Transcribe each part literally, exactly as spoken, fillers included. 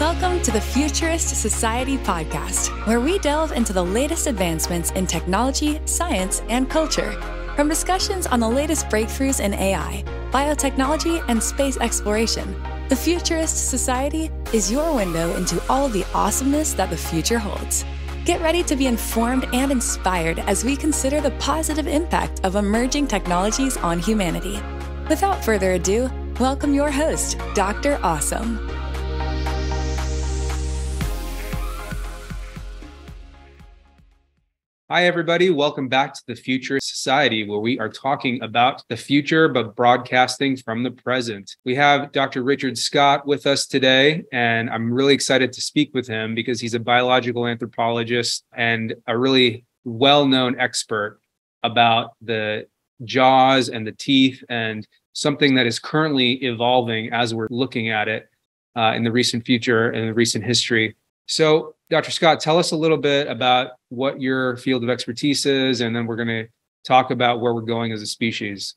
Welcome to the Futurist Society podcast, where we delve into the latest advancements in technology, science, and culture. From discussions on the latest breakthroughs in A I, biotechnology, and space exploration, the Futurist Society is your window into all the awesomeness that the future holds. Get ready to be informed and inspired as we consider the positive impact of emerging technologies on humanity. Without further ado, welcome your host, Doctor Awesome. Hi, everybody. Welcome back to the Futurist Society, where we are talking about the future, but broadcasting from the present. We have Doctor Richard Scott with us today, and I'm really excited to speak with him because he's a biological anthropologist and a really well-known expert about the jaws and the teeth and something that is currently evolving as we're looking at it uh, in the recent future and the recent history. So, Doctor Scott, tell us a little bit about what your field of expertise is, and then we're going to talk about where we're going as a species.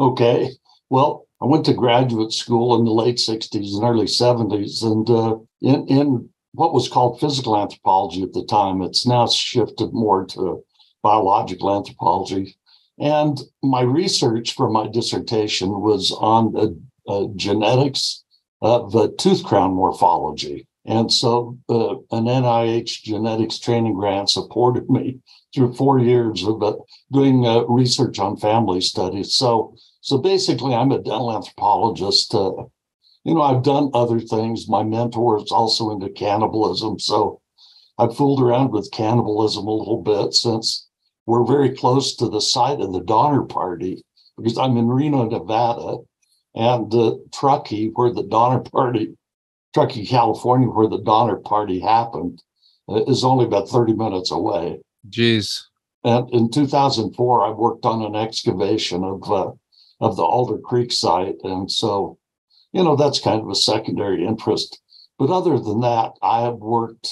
Okay. Well, I went to graduate school in the late sixties and early seventies, and uh, in, in what was called physical anthropology at the time. It's now shifted more to biological anthropology. And my research for my dissertation was on the uh, genetics of uh, tooth crown morphology. And so uh, an N I H genetics training grant supported me through four years of uh, doing uh, research on family studies. So so basically, I'm a dental anthropologist. Uh, you know, I've done other things. My mentor is also into cannibalism. So I've fooled around with cannibalism a little bit since we're very close to the site of the Donner Party, because I'm in Reno, Nevada, and uh, Truckee, where the Donner Party Truckee, California, where the Donner Party happened, is only about thirty minutes away. Jeez. And in two thousand four, I worked on an excavation of uh, of the Alder Creek site. And so, you know, that's kind of a secondary interest. But other than that, I have worked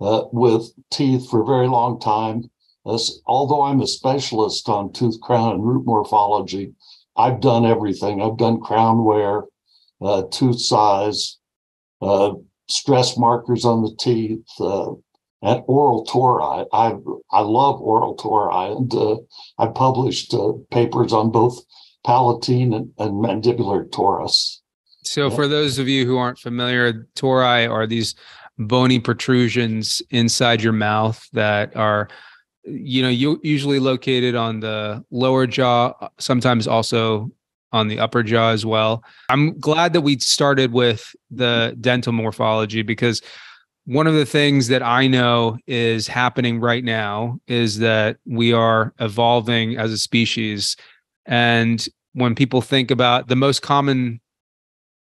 uh, with teeth for a very long time. As, although I'm a specialist on tooth, crown, and root morphology, I've done everything. I've done crown wear, uh, tooth size, Uh, stress markers on the teeth, uh, and oral tori. I I love oral tori, and uh, I published uh, papers on both palatine and, and mandibular torus. So, for those of you who aren't familiar, tori are these bony protrusions inside your mouth that are, you know, you usually located on the lower jaw, sometimes also on the upper jaw as well. I'm glad that we started with the dental morphology, because one of the things that I know is happening right now is that we are evolving as a species. And when people think about the most common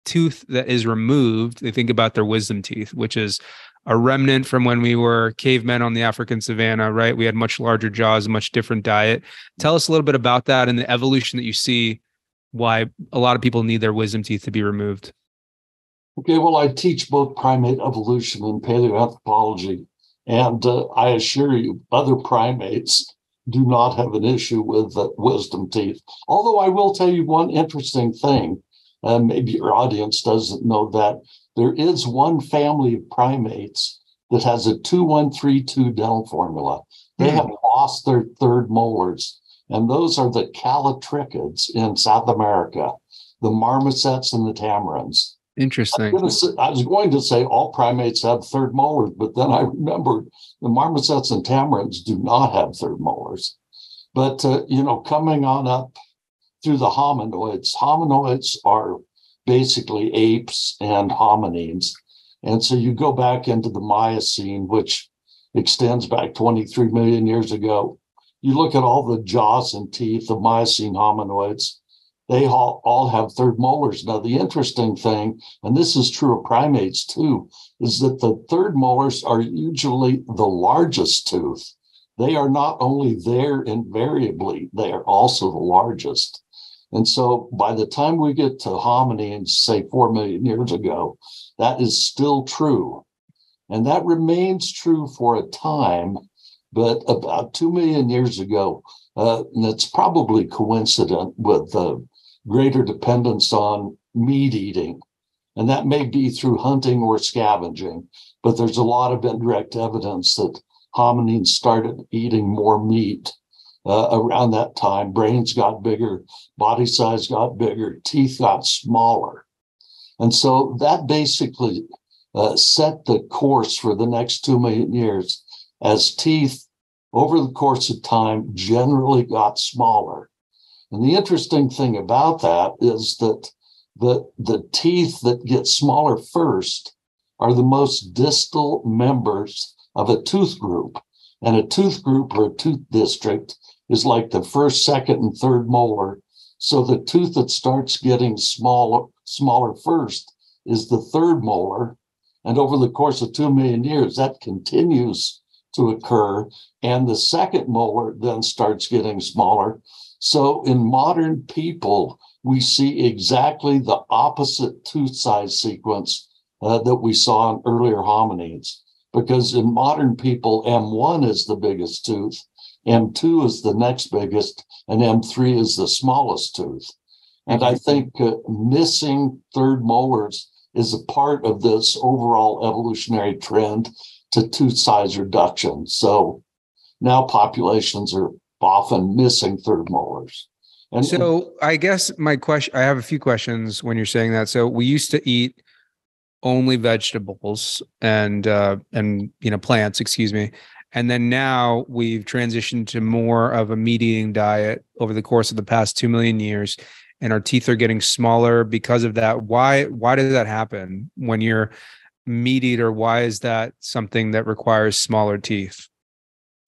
tooth that is removed, they think about their wisdom teeth, which is a remnant from when we were cavemen on the African savanna, right? We had much larger jaws, a much different diet. Tell us a little bit about that and the evolution that you see, why a lot of people need their wisdom teeth to be removed. Okay, well, I teach both primate evolution and paleoanthropology, and uh, I assure you, other primates do not have an issue with uh, wisdom teeth. Although I will tell you one interesting thing, uh, maybe your audience doesn't know that, there is one family of primates that has a two one three two dental formula. They mm-hmm. have lost their third molars. And those are the callitrichids in South America, the marmosets and the tamarins. Interesting. I was, say, I was going to say all primates have third molars, but then I remembered the marmosets and tamarins do not have third molars. But, uh, you know, coming on up through the hominoids, hominoids are basically apes and hominines. And so you go back into the Miocene, which extends back twenty-three million years ago. You look at all the jaws and teeth of Miocene hominoids, they all, all have third molars. Now, the interesting thing, and this is true of primates too, is that the third molars are usually the largest tooth. They are not only there invariably, they are also the largest. And so by the time we get to hominins, say four million years ago, that is still true. And that remains true for a time. But about two million years ago, uh, and it's probably coincident with the greater dependence on meat eating And that may be through hunting or scavenging, but there's a lot of indirect evidence that hominins started eating more meat uh, around that time. Brains got bigger, body size got bigger, teeth got smaller. And so that basically uh, set the course for the next two million years as teeth over the course of time generally got smaller. And the interesting thing about that is that the, the teeth that get smaller first are the most distal members of a tooth group. And a tooth group or a tooth district is like the first, second, and third molar. So the tooth that starts getting smaller, smaller first is the third molar. And over the course of two million years, that continues to occur. And the second molar then starts getting smaller. So in modern people, we see exactly the opposite tooth size sequence uh, that we saw in earlier hominids, because in modern people, M one is the biggest tooth, M two is the next biggest, and M three is the smallest tooth. And I think uh, missing third molars is a part of this overall evolutionary trend to tooth size reduction. So now populations are often missing third molars. And so I guess my question, I have a few questions when you're saying that. So we used to eat only vegetables and, uh, and, you know, plants, excuse me. And then now we've transitioned to more of a meat eating diet over the course of the past two million years. And our teeth are getting smaller because of that. Why, why does that happen when you're a meat eater? Why is that something that requires smaller teeth?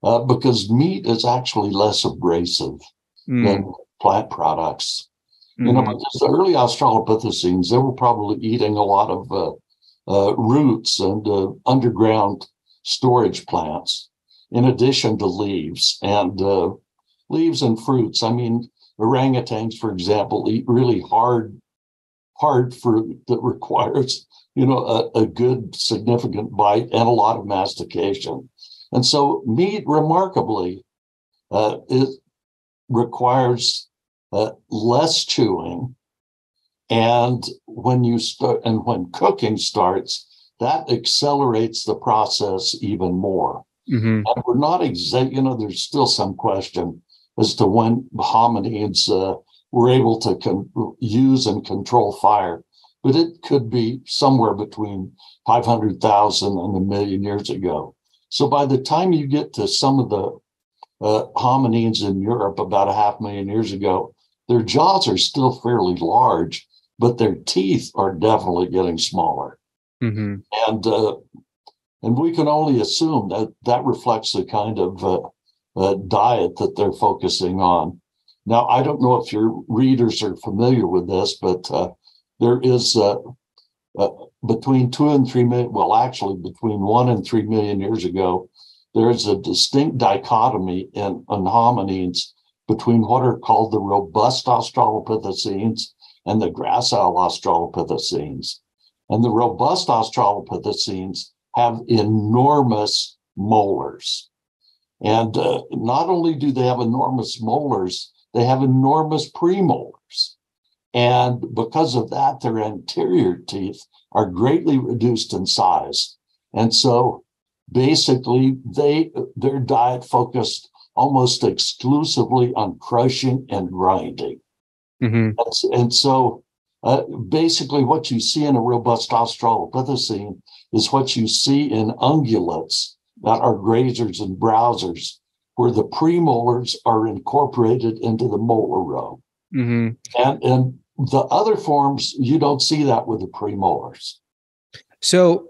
Uh, because meat is actually less abrasive mm. than plant products. Mm-hmm. You know, because the early Australopithecines, they were probably eating a lot of uh, uh, roots and uh, underground storage plants, in addition to leaves and uh, leaves and fruits. I mean, orangutans, for example, eat really hard, hard fruit that requires, you know, a, a good significant bite and a lot of mastication. And so meat, remarkably, uh, it requires uh, less chewing. And when you start, and when cooking starts, that accelerates the process even more. Mm-hmm. And we're not exact, you know, there's still some question as to when hominids uh, were able to con- use and control fire, but it could be somewhere between five hundred thousand and a million years ago. So by the time you get to some of the uh, hominins in Europe about a half million years ago, their jaws are still fairly large, but their teeth are definitely getting smaller. Mm-hmm. And uh, and we can only assume that that reflects the kind of uh, uh, diet that they're focusing on. Now, I don't know if your readers are familiar with this, but uh, there is... Uh, Uh, between two and three million, well, actually between one and three million years ago, there is a distinct dichotomy in, in hominins between what are called the robust Australopithecines and the gracile Australopithecines. And the robust Australopithecines have enormous molars. And uh, not only do they have enormous molars, they have enormous premolars. And because of that, their anterior teeth are greatly reduced in size. And so basically, they their diet focused almost exclusively on crushing and grinding. Mm-hmm. And so uh, basically what you see in a robust Australopithecine is what you see in ungulates that are grazers and browsers, where the premolars are incorporated into the molar row. Mm-hmm. And, and the other forms, you don't see that with the premolars. So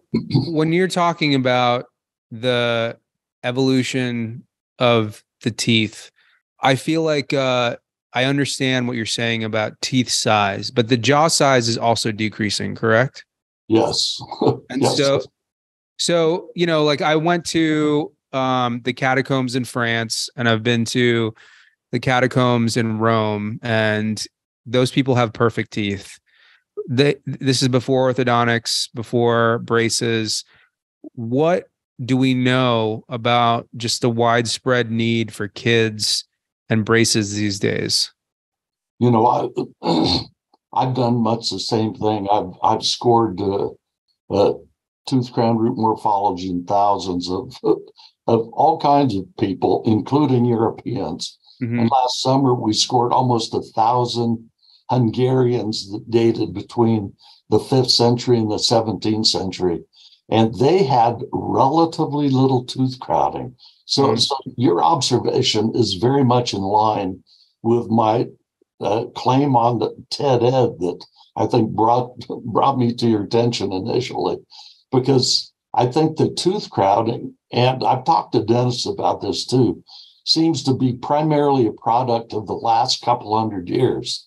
when you're talking about the evolution of the teeth, I feel like uh, I understand what you're saying about teeth size, but the jaw size is also decreasing, correct? Yes. And yes. so, so, you know, like I went to um, the catacombs in France, and I've been to the catacombs in Rome, and those people have perfect teeth. They, this is before orthodontics, before braces. What do we know about just the widespread need for kids and braces these days? You know, I, I've done much the same thing. I've I've scored uh, uh, tooth crown root morphology in thousands of of all kinds of people, including Europeans. Mm-hmm. And last summer we scored almost a thousand Hungarians that dated between the fifth century and the seventeenth century, and they had relatively little tooth crowning. So, mm-hmm. so your observation is very much in line with my uh, claim on the TED-Ed that I think brought brought me to your attention initially, because I think the tooth crowning, and I've talked to dentists about this too, seems to be primarily a product of the last couple hundred years.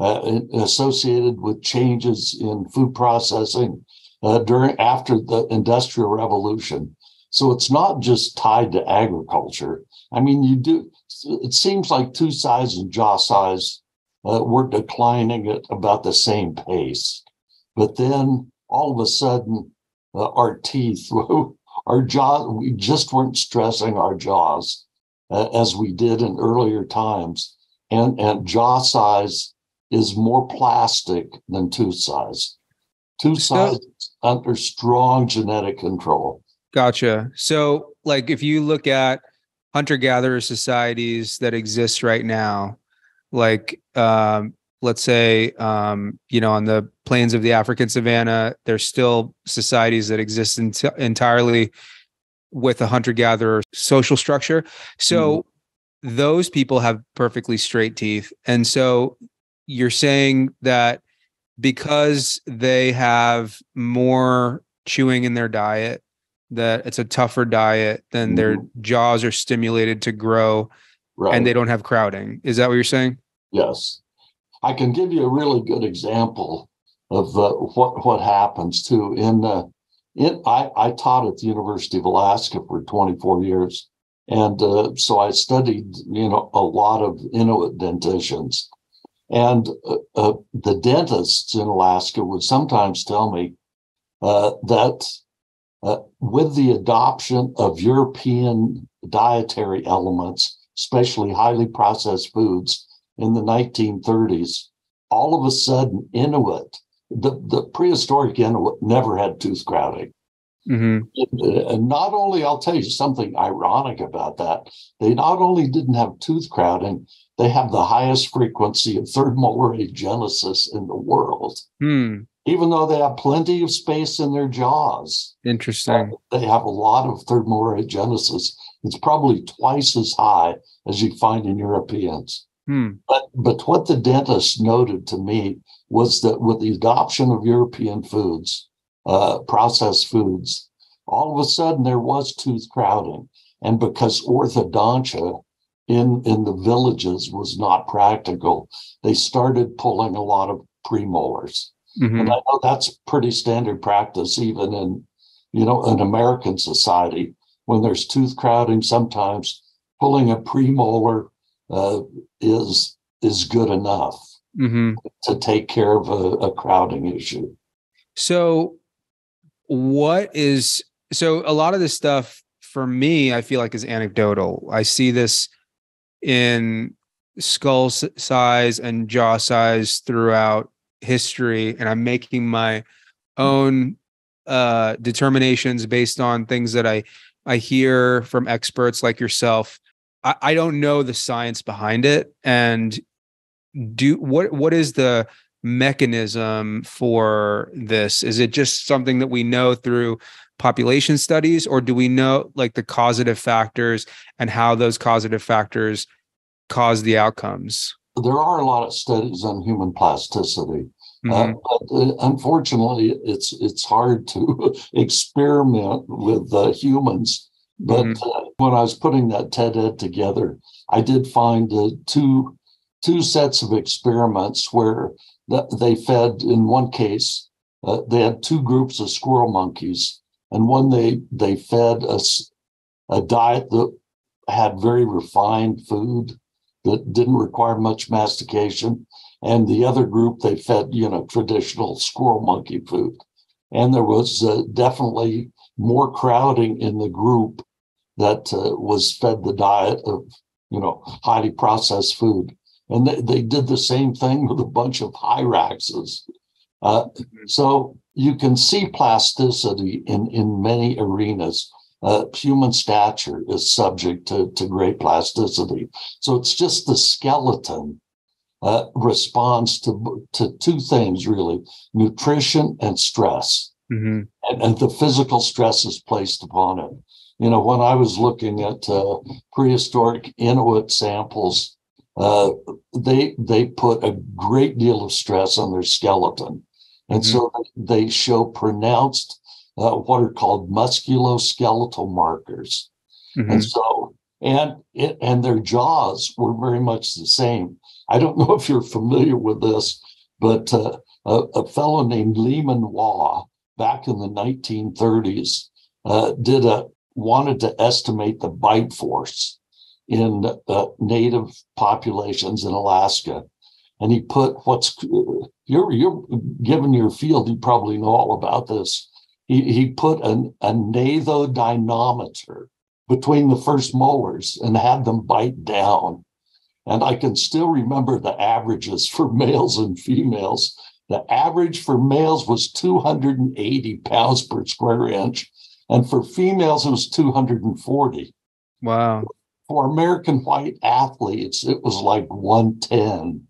Uh, associated with changes in food processing uh, during after the Industrial Revolution. So it's not just tied to agriculture. I mean, you do. It seems like tooth size and jaw size uh, were declining at about the same pace, but then all of a sudden, uh, our teeth, our jaw, we just weren't stressing our jaws uh, as we did in earlier times, and and jaw size is more plastic than tooth size. Tooth size so, is under strong genetic control. Gotcha. So, like, if you look at hunter-gatherer societies that exist right now, like, um, let's say, um, you know, on the plains of the African savanna, there's still societies that exist ent- entirely with a hunter-gatherer social structure. So, mm-hmm. those people have perfectly straight teeth. And so, you're saying that because they have more chewing in their diet, that it's a tougher diet, then mm-hmm. their jaws are stimulated to grow, right. and they don't have crowding. Is that what you're saying? Yes. I can give you a really good example of uh, what, what happens too. In, uh, in I, I taught at the University of Alaska for twenty-four years. And uh, so I studied, you know, a lot of Inuit dentitions. And uh, uh, the dentists in Alaska would sometimes tell me uh, that uh, with the adoption of European dietary elements, especially highly processed foods in the nineteen thirties, all of a sudden Inuit, the, the prehistoric Inuit never had tooth crowding. Mm-hmm. And not only, I'll tell you something ironic about that, they not only didn't have tooth crowding, they have the highest frequency of third molar agenesis in the world, hmm. even though they have plenty of space in their jaws. Interesting. They have a lot of third molar agenesis. It's probably twice as high as you find in Europeans. Hmm. But, but what the dentist noted to me was that with the adoption of European foods, Uh, processed foods, all of a sudden there was tooth crowding. And because orthodontia in, in the villages was not practical, they started pulling a lot of premolars. Mm-hmm. And I know that's pretty standard practice, even in, you know, an American society. When there's tooth crowding, sometimes pulling a premolar uh, is, is good enough mm-hmm. to take care of a, a crowding issue. So, What is, so a lot of this stuff for me, I feel like is anecdotal. I see this in skull size and jaw size throughout history, and I'm making my own uh, determinations based on things that I, I hear from experts like yourself. I, I don't know the science behind it. And do what, what is the mechanism for this? Is it just something that we know through population studies, or do we know like the causative factors and how those causative factors cause the outcomes? There are a lot of studies on human plasticity, mm-hmm. uh, but uh, unfortunately, it's it's hard to experiment with uh, humans. But mm-hmm. uh, when I was putting that TED-Ed together, I did find uh, two two sets of experiments where they fed, in one case, uh, they had two groups of squirrel monkeys, and one they they fed a, a diet that had very refined food that didn't require much mastication, and the other group they fed, you know, traditional squirrel monkey food. And there was uh, definitely more crowding in the group that uh, was fed the diet of, you know, highly processed food. And they, they did the same thing with a bunch of hyraxes. Uh, so you can see plasticity in, in many arenas. Uh, human stature is subject to, to great plasticity. So it's just the skeleton uh, responds to, to two things, really, nutrition and stress. Mm-hmm. and, and the physical stress is placed upon it. You know, when I was looking at uh, prehistoric Inuit samples, uh, they they put a great deal of stress on their skeleton. And mm-hmm. so they show pronounced uh, what are called musculoskeletal markers. Mm-hmm. And so and it, and their jaws were very much the same. I don't know if you're familiar with this, but uh, a, a fellow named Lehman Waugh back in the nineteen thirties uh, did a wanted to estimate the bite force in uh, native populations in Alaska. And he put what's, you're, you're given your field, you probably know all about this. He, he put an, a nathodynamimeter between the first molars and had them bite down. And I can still remember the averages for males and females. The average for males was two hundred eighty pounds per square inch. And for females, it was two hundred forty. Wow. For American white athletes, it was like one ten.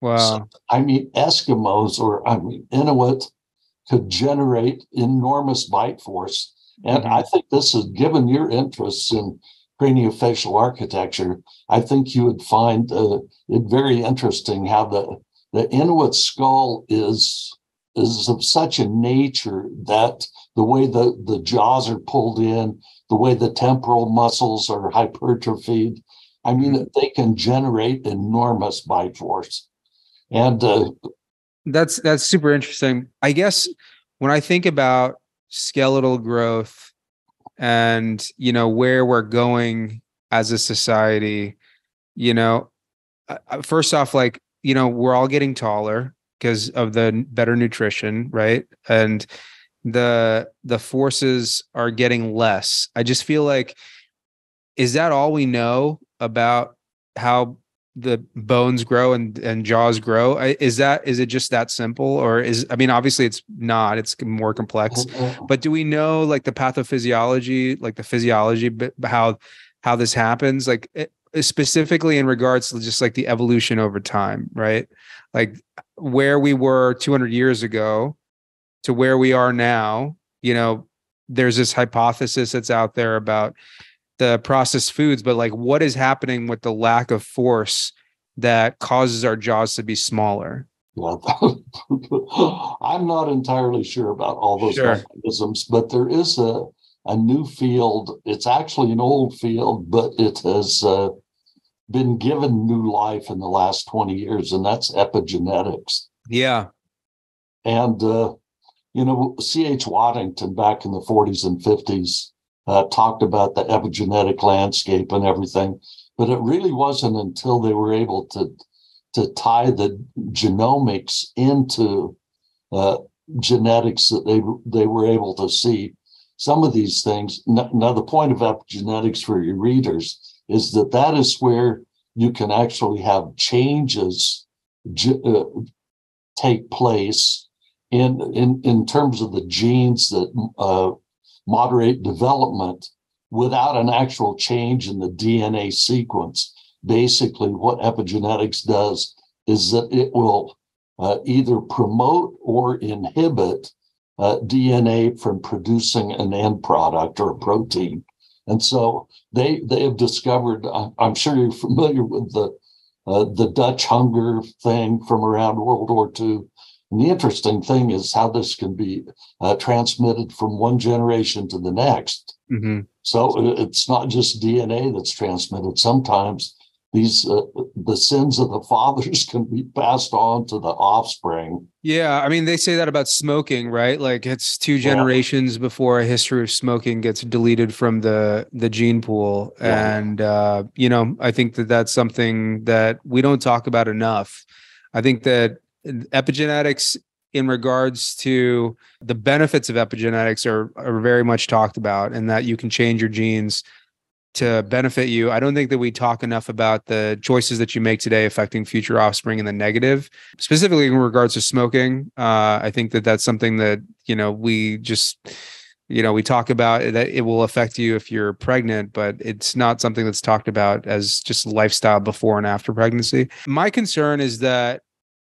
Wow. So, I mean, Eskimos or I mean, Inuit could generate enormous bite force. And mm-hmm. I think this is, given your interests in craniofacial architecture, I think you would find uh, it very interesting how the, the Inuit skull is... is of such a nature that the way the, the jaws are pulled in, the way the temporal muscles are hypertrophied, I mean, mm-hmm. they can generate enormous bite force. And uh, that's that's super interesting. I guess when I think about skeletal growth and, you know, where we're going as a society, you know, first off, like, you know, we're all getting taller because of the better nutrition, right? And the the forces are getting less. I just feel like, is that all we know about how the bones grow and, and jaws grow? Is that, is it just that simple? Or is, I mean, obviously it's not, it's more complex, but do we know like the pathophysiology, like the physiology, how, how this happens? Like it, specifically in regards to just like the evolution over time, right? Like where we were two hundred years ago to where we are now, you know, there's this hypothesis that's out there about the processed foods, but like what is happening with the lack of force that causes our jaws to be smaller? Well, I'm not entirely sure about all those sure. mechanisms, but there is a a new field. It's actually an old field, but it has uh, been given new life in the last twenty years, and that's epigenetics. Yeah. And, uh, you know, C H Waddington back in the forties and fifties uh, talked about the epigenetic landscape and everything, but it really wasn't until they were able to, to tie the genomics into uh, genetics that they, they were able to see some of these things. Now, the point of epigenetics for your readers is that that is where you can actually have changes ge- uh, take place in, in, in terms of the genes that uh, moderate development without an actual change in the D N A sequence. Basically, what epigenetics does is that it will uh, either promote or inhibit Uh, D N A from producing an end product or a protein. And so they they have discovered, I'm sure you're familiar with the uh, the Dutch hunger thing from around World War Two. And the interesting thing is how this can be uh, transmitted from one generation to the next. Mm-hmm. So it's not just D N A that's transmitted. Sometimes these uh, the sins of the fathers can be passed on to the offspring. Yeah, I mean they say that about smoking, right? Like it's two generations yeah. before a history of smoking gets deleted from the the gene pool, yeah. and uh, you know I think that that's something that we don't talk about enough. I think that epigenetics, in regards to the benefits of epigenetics, are are very much talked about, and that you can change your genes to benefit you. I don't think that we talk enough about the choices that you make today affecting future offspring in the negative, specifically in regards to smoking. Uh, I think that that's something that, you know, we just, you know, we talk about that it will affect you if you're pregnant, but it's not something that's talked about as just lifestyle before and after pregnancy. My concern is that,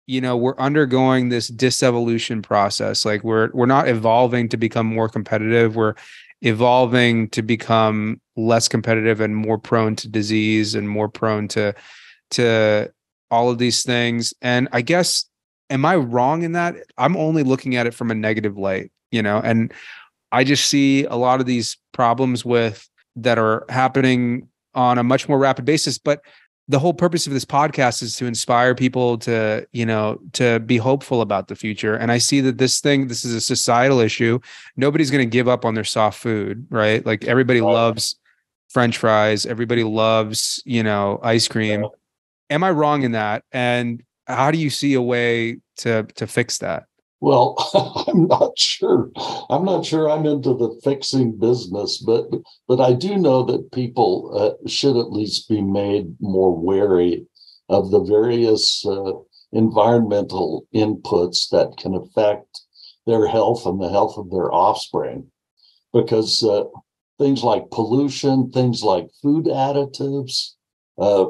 you know, we're undergoing this disevolution process. Like we're, we're not evolving to become more competitive. We're evolving to become less competitive and more prone to disease and more prone to, to all of these things. And I guess, am I wrong in that? I'm only looking at it from a negative light, you know, and I just see a lot of these problems with that are happening on a much more rapid basis. But the whole purpose of this podcast is to inspire people to, you know, to be hopeful about the future. And I see that this thing, this is a societal issue. Nobody's going to give up on their soft food, right? Like everybody oh. loves French fries. Everybody loves, you know, ice cream. Oh. Am I wrong in that? And how do you see a way to, to fix that? Well, I'm not sure. I'm not sure I'm into the fixing business, but but I do know that people uh, should at least be made more wary of the various uh, environmental inputs that can affect their health and the health of their offspring, because uh, things like pollution, things like food additives, uh,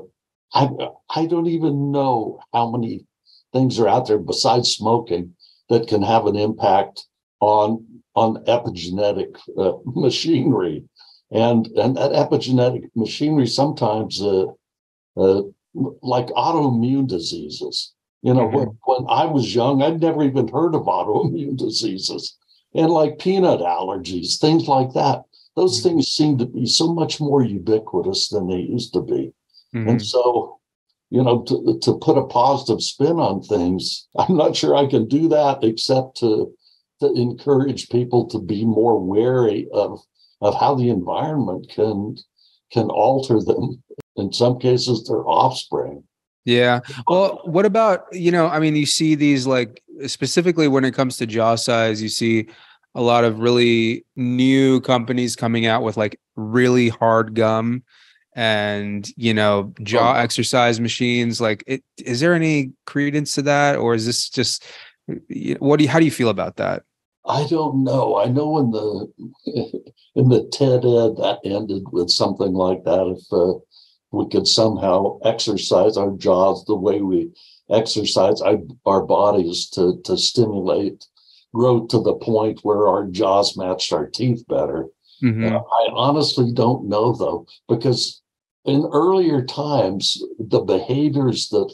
I I don't even know how many things are out there besides smoking that can have an impact on on epigenetic uh, machinery, and and that epigenetic machinery sometimes, uh, uh, like autoimmune diseases. You know, mm-hmm. when, when I was young, I'd never even heard of autoimmune diseases, and like peanut allergies, things like that. Those mm-hmm. things seem to be so much more ubiquitous than they used to be, mm-hmm. and so. You know, to, to put a positive spin on things, I'm not sure I can do that except to to encourage people to be more wary of of how the environment can can alter them, in some cases, their offspring. Yeah. Well, what about, you know, I mean, you see these, like, specifically when it comes to jaw size, you see a lot of really new companies coming out with, like, really hard gum. And, you know, jaw exercise machines, like, it, is there any credence to that? Or is this just, what do you, how do you feel about that? I don't know. I know in the, in the TED-Ed that ended with something like that. If uh, we could somehow exercise our jaws the way we exercise our, our bodies to, to stimulate growth to the point where our jaws matched our teeth better. Mm-hmm. Uh, I honestly don't know, though, because in earlier times, the behaviors that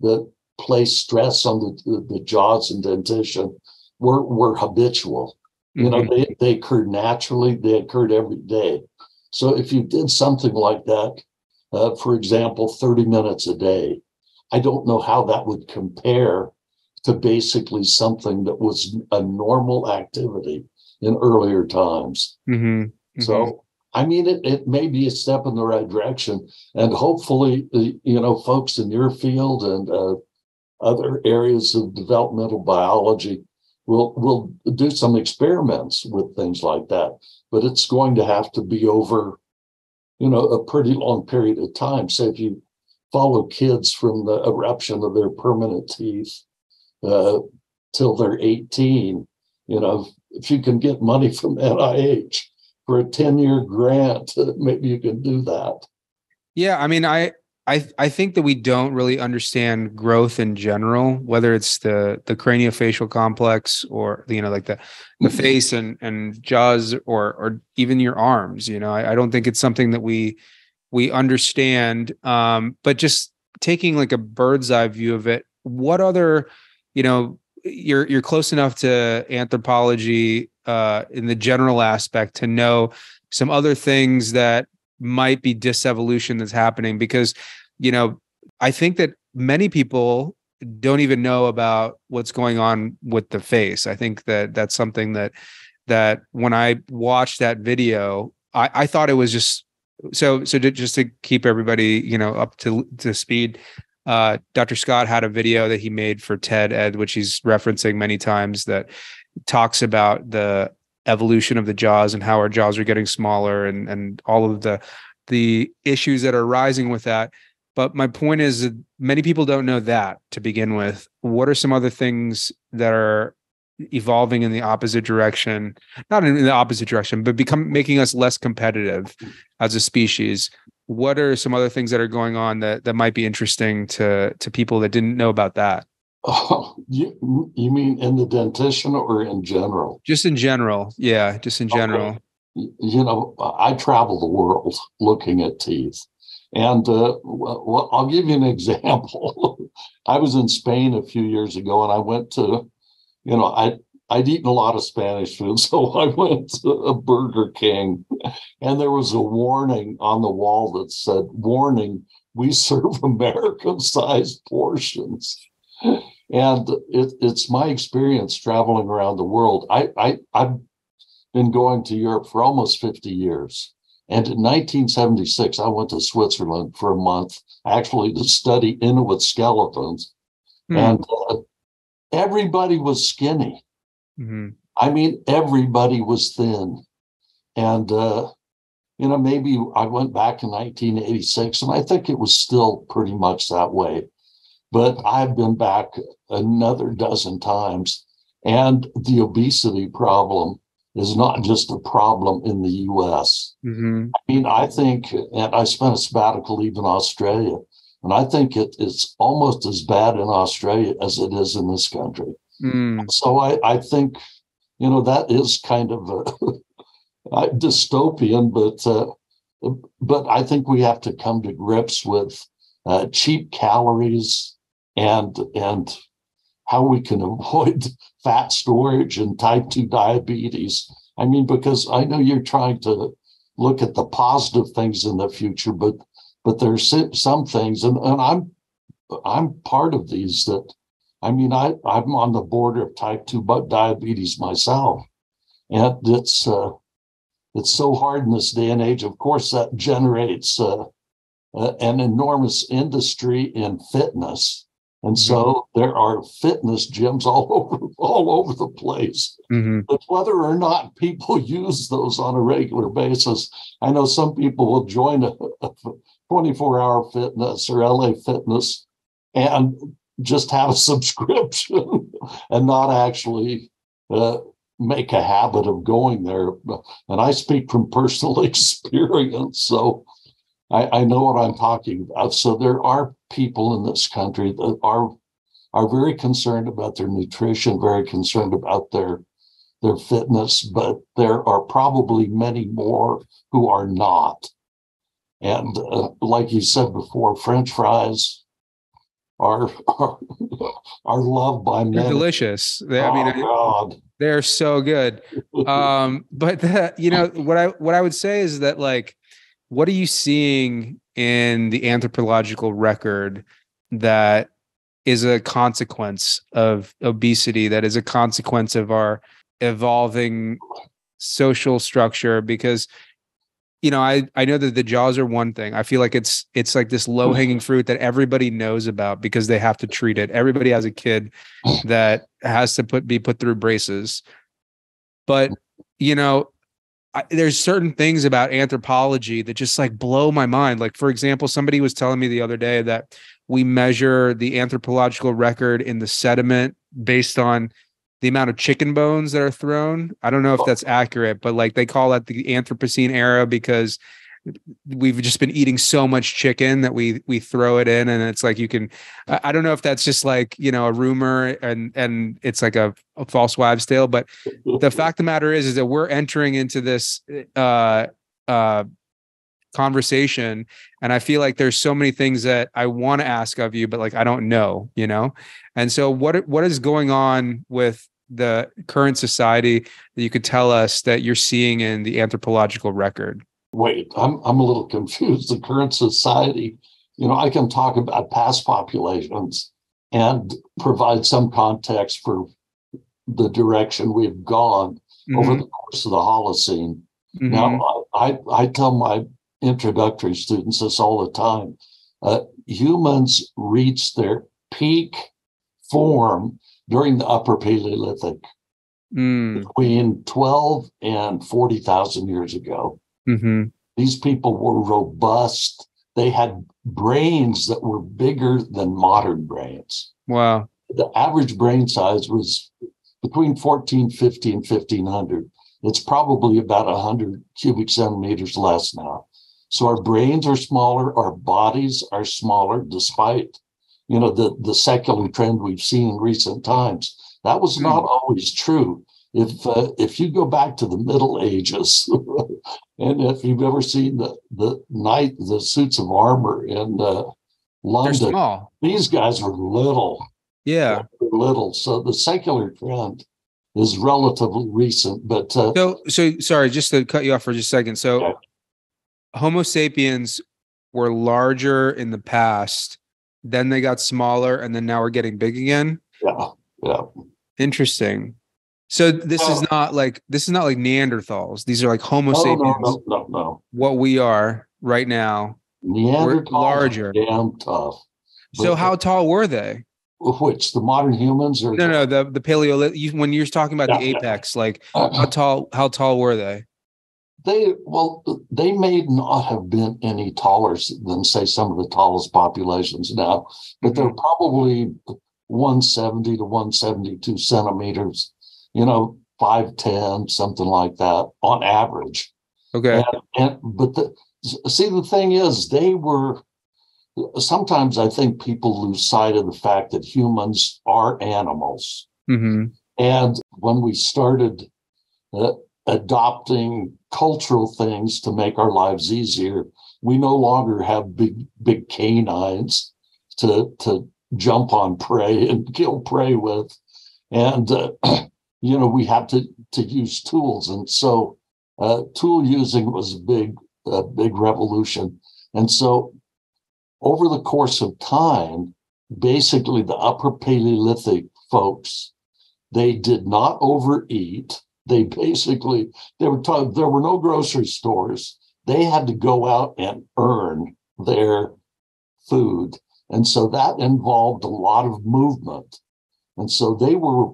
that place stress on the, the, the jaws and dentition were were habitual. Mm-hmm. You know, they, they occurred naturally. They occurred every day. So if you did something like that, uh, for example, thirty minutes a day, I don't know how that would compare to basically something that was a normal activity in earlier times. Mm-hmm. Mm-hmm. So, I mean, it, it may be a step in the right direction. And hopefully, you know, folks in your field and uh, other areas of developmental biology will will do some experiments with things like that. But it's going to have to be over, you know, a pretty long period of time. So if you follow kids from the eruption of their permanent teeth uh, till they're eighteen, you know, if you can get money from N I H for a ten-year grant, maybe you can do that. Yeah, I mean, I I I think that we don't really understand growth in general, whether it's the the craniofacial complex or, you know, like the the face and and jaws or or even your arms. You know, I, I don't think it's something that we we understand. Um, but just taking like a bird's eye view of it, what other, you know. You're you're close enough to anthropology uh, in the general aspect to know some other things that might be disevolution that's happening, because, you know, I think that many people don't even know about what's going on with the face. I think that that's something that that when I watched that video, I, I thought it was just so so to, just to keep everybody, you know, up to to speed. Uh, Doctor Scott had a video that he made for TED-Ed, which he's referencing many times, that talks about the evolution of the jaws and how our jaws are getting smaller and and all of the the issues that are arising with that. But my point is that many people don't know that to begin with. What are some other things that are evolving in the opposite direction, not in the opposite direction, but become making us less competitive as a species? What are some other things that are going on that, that might be interesting to, to people that didn't know about that? Oh, you, you mean in the dentition or in general? Just in general. Yeah, just in general. Okay. You know, I travel the world looking at teeth. And uh, well, I'll give you an example. I was in Spain a few years ago, and I went to, you know, I, I'd eaten a lot of Spanish food, so I went to a Burger King, and there was a warning on the wall that said, warning, we serve American-sized portions. And it, it's my experience traveling around the world. I, I, I've been going to Europe for almost fifty years. And in nineteen seventy-six, I went to Switzerland for a month, actually to study Inuit skeletons. Mm. And uh, everybody was skinny. Mm-hmm. I mean, everybody was thin. And, uh, you know, maybe I went back in nineteen eighty-six, and I think it was still pretty much that way. But I've been back another dozen times. And the obesity problem is not just a problem in the U S. Mm-hmm. I mean, I think, and I spent a sabbatical leave in Australia, and I think it, it's almost as bad in Australia as it is in this country. Mm. So I, I think, you know, that is kind of a dystopian, but uh, but I think we have to come to grips with uh, cheap calories and and how we can avoid fat storage and type two diabetes. I mean, because I know you're trying to look at the positive things in the future, but but there's some things, and, and I'm I'm part of these that, I mean, I, I'm on the border of type two diabetes myself. And it's, uh, it's so hard in this day and age. Of course, that generates uh, uh, an enormous industry in fitness. And so there are fitness gyms all over all over the place. Mm-hmm. But whether or not people use those on a regular basis, I know some people will join a twenty-four hour fitness or L A Fitness and just have a subscription and not actually uh, make a habit of going there. And I speak from personal experience, so I, I know what I'm talking about. So there are people in this country that are are very concerned about their nutrition, very concerned about their their fitness, but there are probably many more who are not. And uh, like you said before, French fries are are, are loved by men. They're delicious. They, oh, I mean, God. They're so good. Um, but the, you know what I what I would say is that, like, what are you seeing in the anthropological record that is a consequence of obesity, that is a consequence of our evolving social structure? Because, you know, I, I know that the jaws are one thing. I feel like it's it's like this low-hanging fruit that everybody knows about because they have to treat it. Everybody has a kid that has to put be put through braces. But, you know, there's certain things about anthropology that just, like, blow my mind. Like, for example, somebody was telling me the other day that we measure the anthropological record in the sediment based on the amount of chicken bones that are thrown. I don't know if that's accurate, but, like, they call that the Anthropocene era because we've just been eating so much chicken that we we throw it in, and it's like you can. I don't know if that's just, like, you know, a rumor and and it's like a, a false wives' tale, but the fact of the matter is is that we're entering into this uh, uh, conversation, and I feel like there's so many things that I want to ask of you, but, like, I don't know, you know. And so, what what is going on with the current society that you could tell us that you're seeing in the anthropological record? Wait, I'm I'm a little confused. The current society, you know, I can talk about past populations and provide some context for the direction we've gone mm-hmm. over the course of the Holocene. Mm-hmm. Now, I, I tell my introductory students this all the time. Uh, humans reached their peak form during the Upper Paleolithic mm. between twelve and forty thousand years ago. Mm-hmm. These people were robust. They had brains that were bigger than modern brains. Wow. The average brain size was between fourteen fifty and fifteen hundred. It's probably about one hundred cubic centimeters less now. So our brains are smaller, our bodies are smaller, despite, you know, the, the secular trend we've seen in recent times. That was not always true. If uh, if you go back to the Middle Ages, and if you've ever seen the the knight, the suits of armor in uh, London, these guys were little. Yeah, were little. So the secular trend is relatively recent. But uh, so so sorry, just to cut you off for just a second. So yeah. Homo sapiens were larger in the past, then they got smaller, and then now we're getting big again. Yeah, yeah, interesting. So this no. is not like this is not like Neanderthals. These are like Homo no, sapiens. No, no, no, no. What we are right now, Neanderthals were larger. Damn tough. But so how tall were they? Which the modern humans are? No, no. The the Paleolithic. When you're talking about yeah. the apex, like uh, how tall? How tall were they? They well, they may not have been any taller than say some of the tallest populations now, but mm-hmm. they're probably one seventy to one seventy-two centimeters. You know, five ten, something like that, on average. Okay. And, and, but the, see, the thing is, they were, sometimes I think people lose sight of the fact that humans are animals. Mm-hmm. And when we started uh, adopting cultural things to make our lives easier, we no longer have big, big canines to, to jump on prey and kill prey with. And, uh, you know, we had to, to use tools. And so uh, tool using was a big, a big revolution. And so over the course of time, basically the Upper Paleolithic folks, they did not overeat. They basically, they were taught, there were no grocery stores. They had to go out and earn their food. And so that involved a lot of movement. And so they were...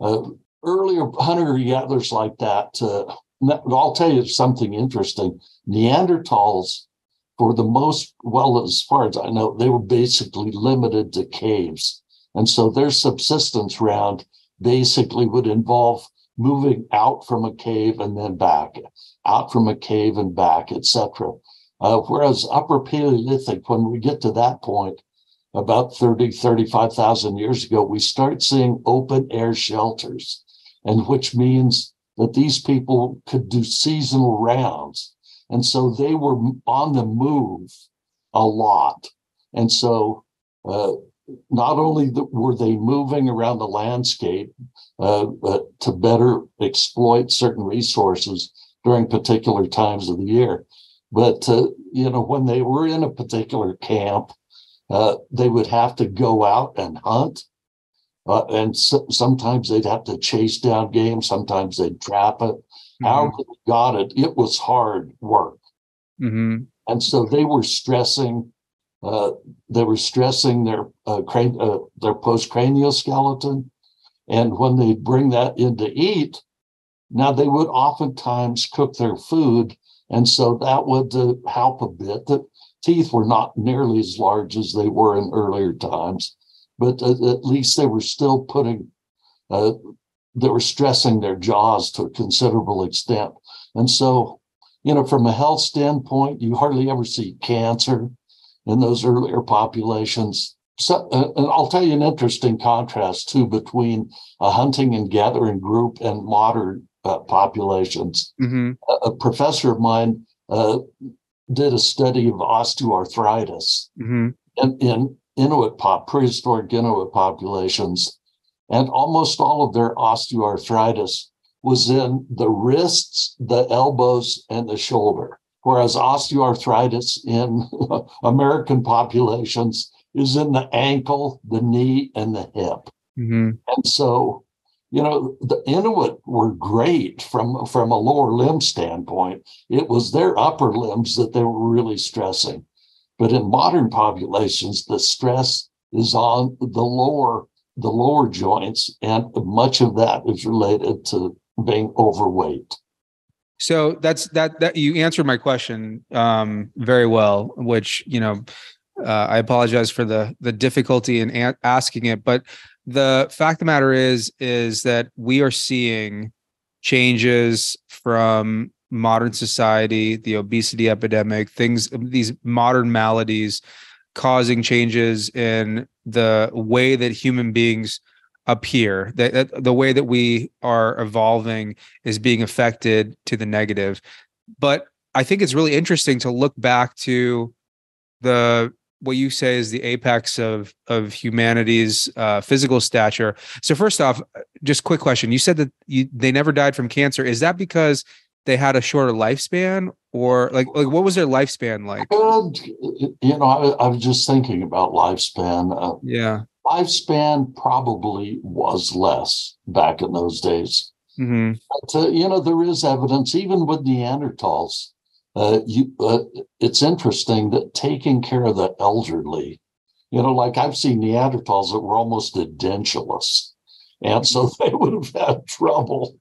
Uh, Earlier hunter-gatherers like that, uh, I'll tell you something interesting. Neanderthals, for the most, well, as far as I know, they were basically limited to caves. And so their subsistence round basically would involve moving out from a cave and then back, out from a cave and back, et cetera. Uh, whereas Upper Paleolithic, when we get to that point, about thirty, thirty-five thousand years ago, we start seeing open-air shelters. And which means that these people could do seasonal rounds. And so they were on the move a lot. And so uh, not only were they moving around the landscape uh, but to better exploit certain resources during particular times of the year, but uh, you know, when they were in a particular camp, uh, they would have to go out and hunt. Uh, and so, sometimes they'd have to chase down game. Sometimes they'd trap it. Mm-hmm. However they got it, it was hard work. Mm-hmm. And so they were stressing. Uh, they were stressing their uh, cran- uh, their postcranial skeleton, and when they bring that in to eat, now they would oftentimes cook their food, and so that would uh, help a bit. The teeth were not nearly as large as they were in earlier times. But at least they were still putting, uh, they were stressing their jaws to a considerable extent. And so, you know, from a health standpoint, you hardly ever see cancer in those earlier populations. So, uh, and I'll tell you an interesting contrast, too, between a hunting and gathering group and modern uh, populations. Mm-hmm. A, a professor of mine uh, did a study of osteoarthritis. Mm-hmm. and, and Inuit pop, prehistoric Inuit populations, and almost all of their osteoarthritis was in the wrists, the elbows, and the shoulder, whereas osteoarthritis in American populations is in the ankle, the knee, and the hip. Mm-hmm. And so, you know, the Inuit were great from, from a lower limb standpoint. It was their upper limbs that they were really stressing. But in modern populations, the stress is on the lower, the lower joints, and much of that is related to being overweight. So that's that, that you answered my question um, very well, which, you know, uh, I apologize for the, the difficulty in a- asking it. But the fact of the matter is, is that we are seeing changes from modern society, the obesity epidemic, things, these modern maladies causing changes in the way that human beings appear, that, that the way that we are evolving is being affected to the negative. But I think it's really interesting to look back to the what you say is the apex of of humanity's uh, physical stature. So first off, just quick question: you said that you, they never died from cancer. Is that because they had a shorter lifespan, or like, like what was their lifespan like? Well, you know, I, I was just thinking about lifespan. Uh, yeah. Lifespan probably was less back in those days. Mm-hmm. But, uh, you know, there is evidence, even with Neanderthals. Uh, you, uh, it's interesting that taking care of the elderly, you know, like I've seen Neanderthals that were almost edentulous. And so they would have had trouble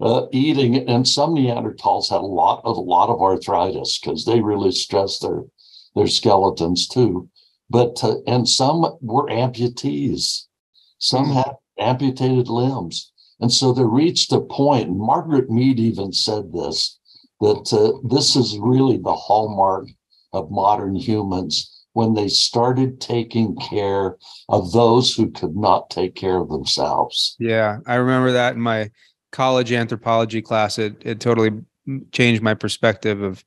uh, eating. And some Neanderthals had a lot of, a lot of arthritis because they really stressed their, their skeletons too. But uh, and some were amputees. Some mm-hmm. had amputated limbs. And so they reached a point, and Margaret Mead even said this, that uh, this is really the hallmark of modern humans, when they started taking care of those who could not take care of themselves. Yeah, I remember that in my college anthropology class. It it totally changed my perspective of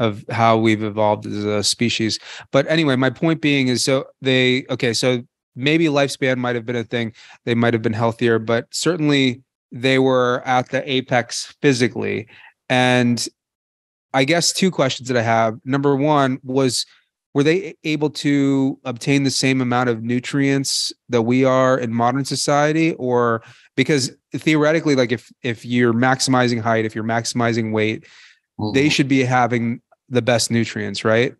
of how we've evolved as a species. But anyway, my point being is, so they, okay, so maybe lifespan might've been a thing. They might've been healthier, but certainly they were at the apex physically. And I guess two questions that I have. Number one was, were they able to obtain the same amount of nutrients that we are in modern society? Or because theoretically, like if, if you're maximizing height, if you're maximizing weight, mm-hmm. they should be having the best nutrients, right?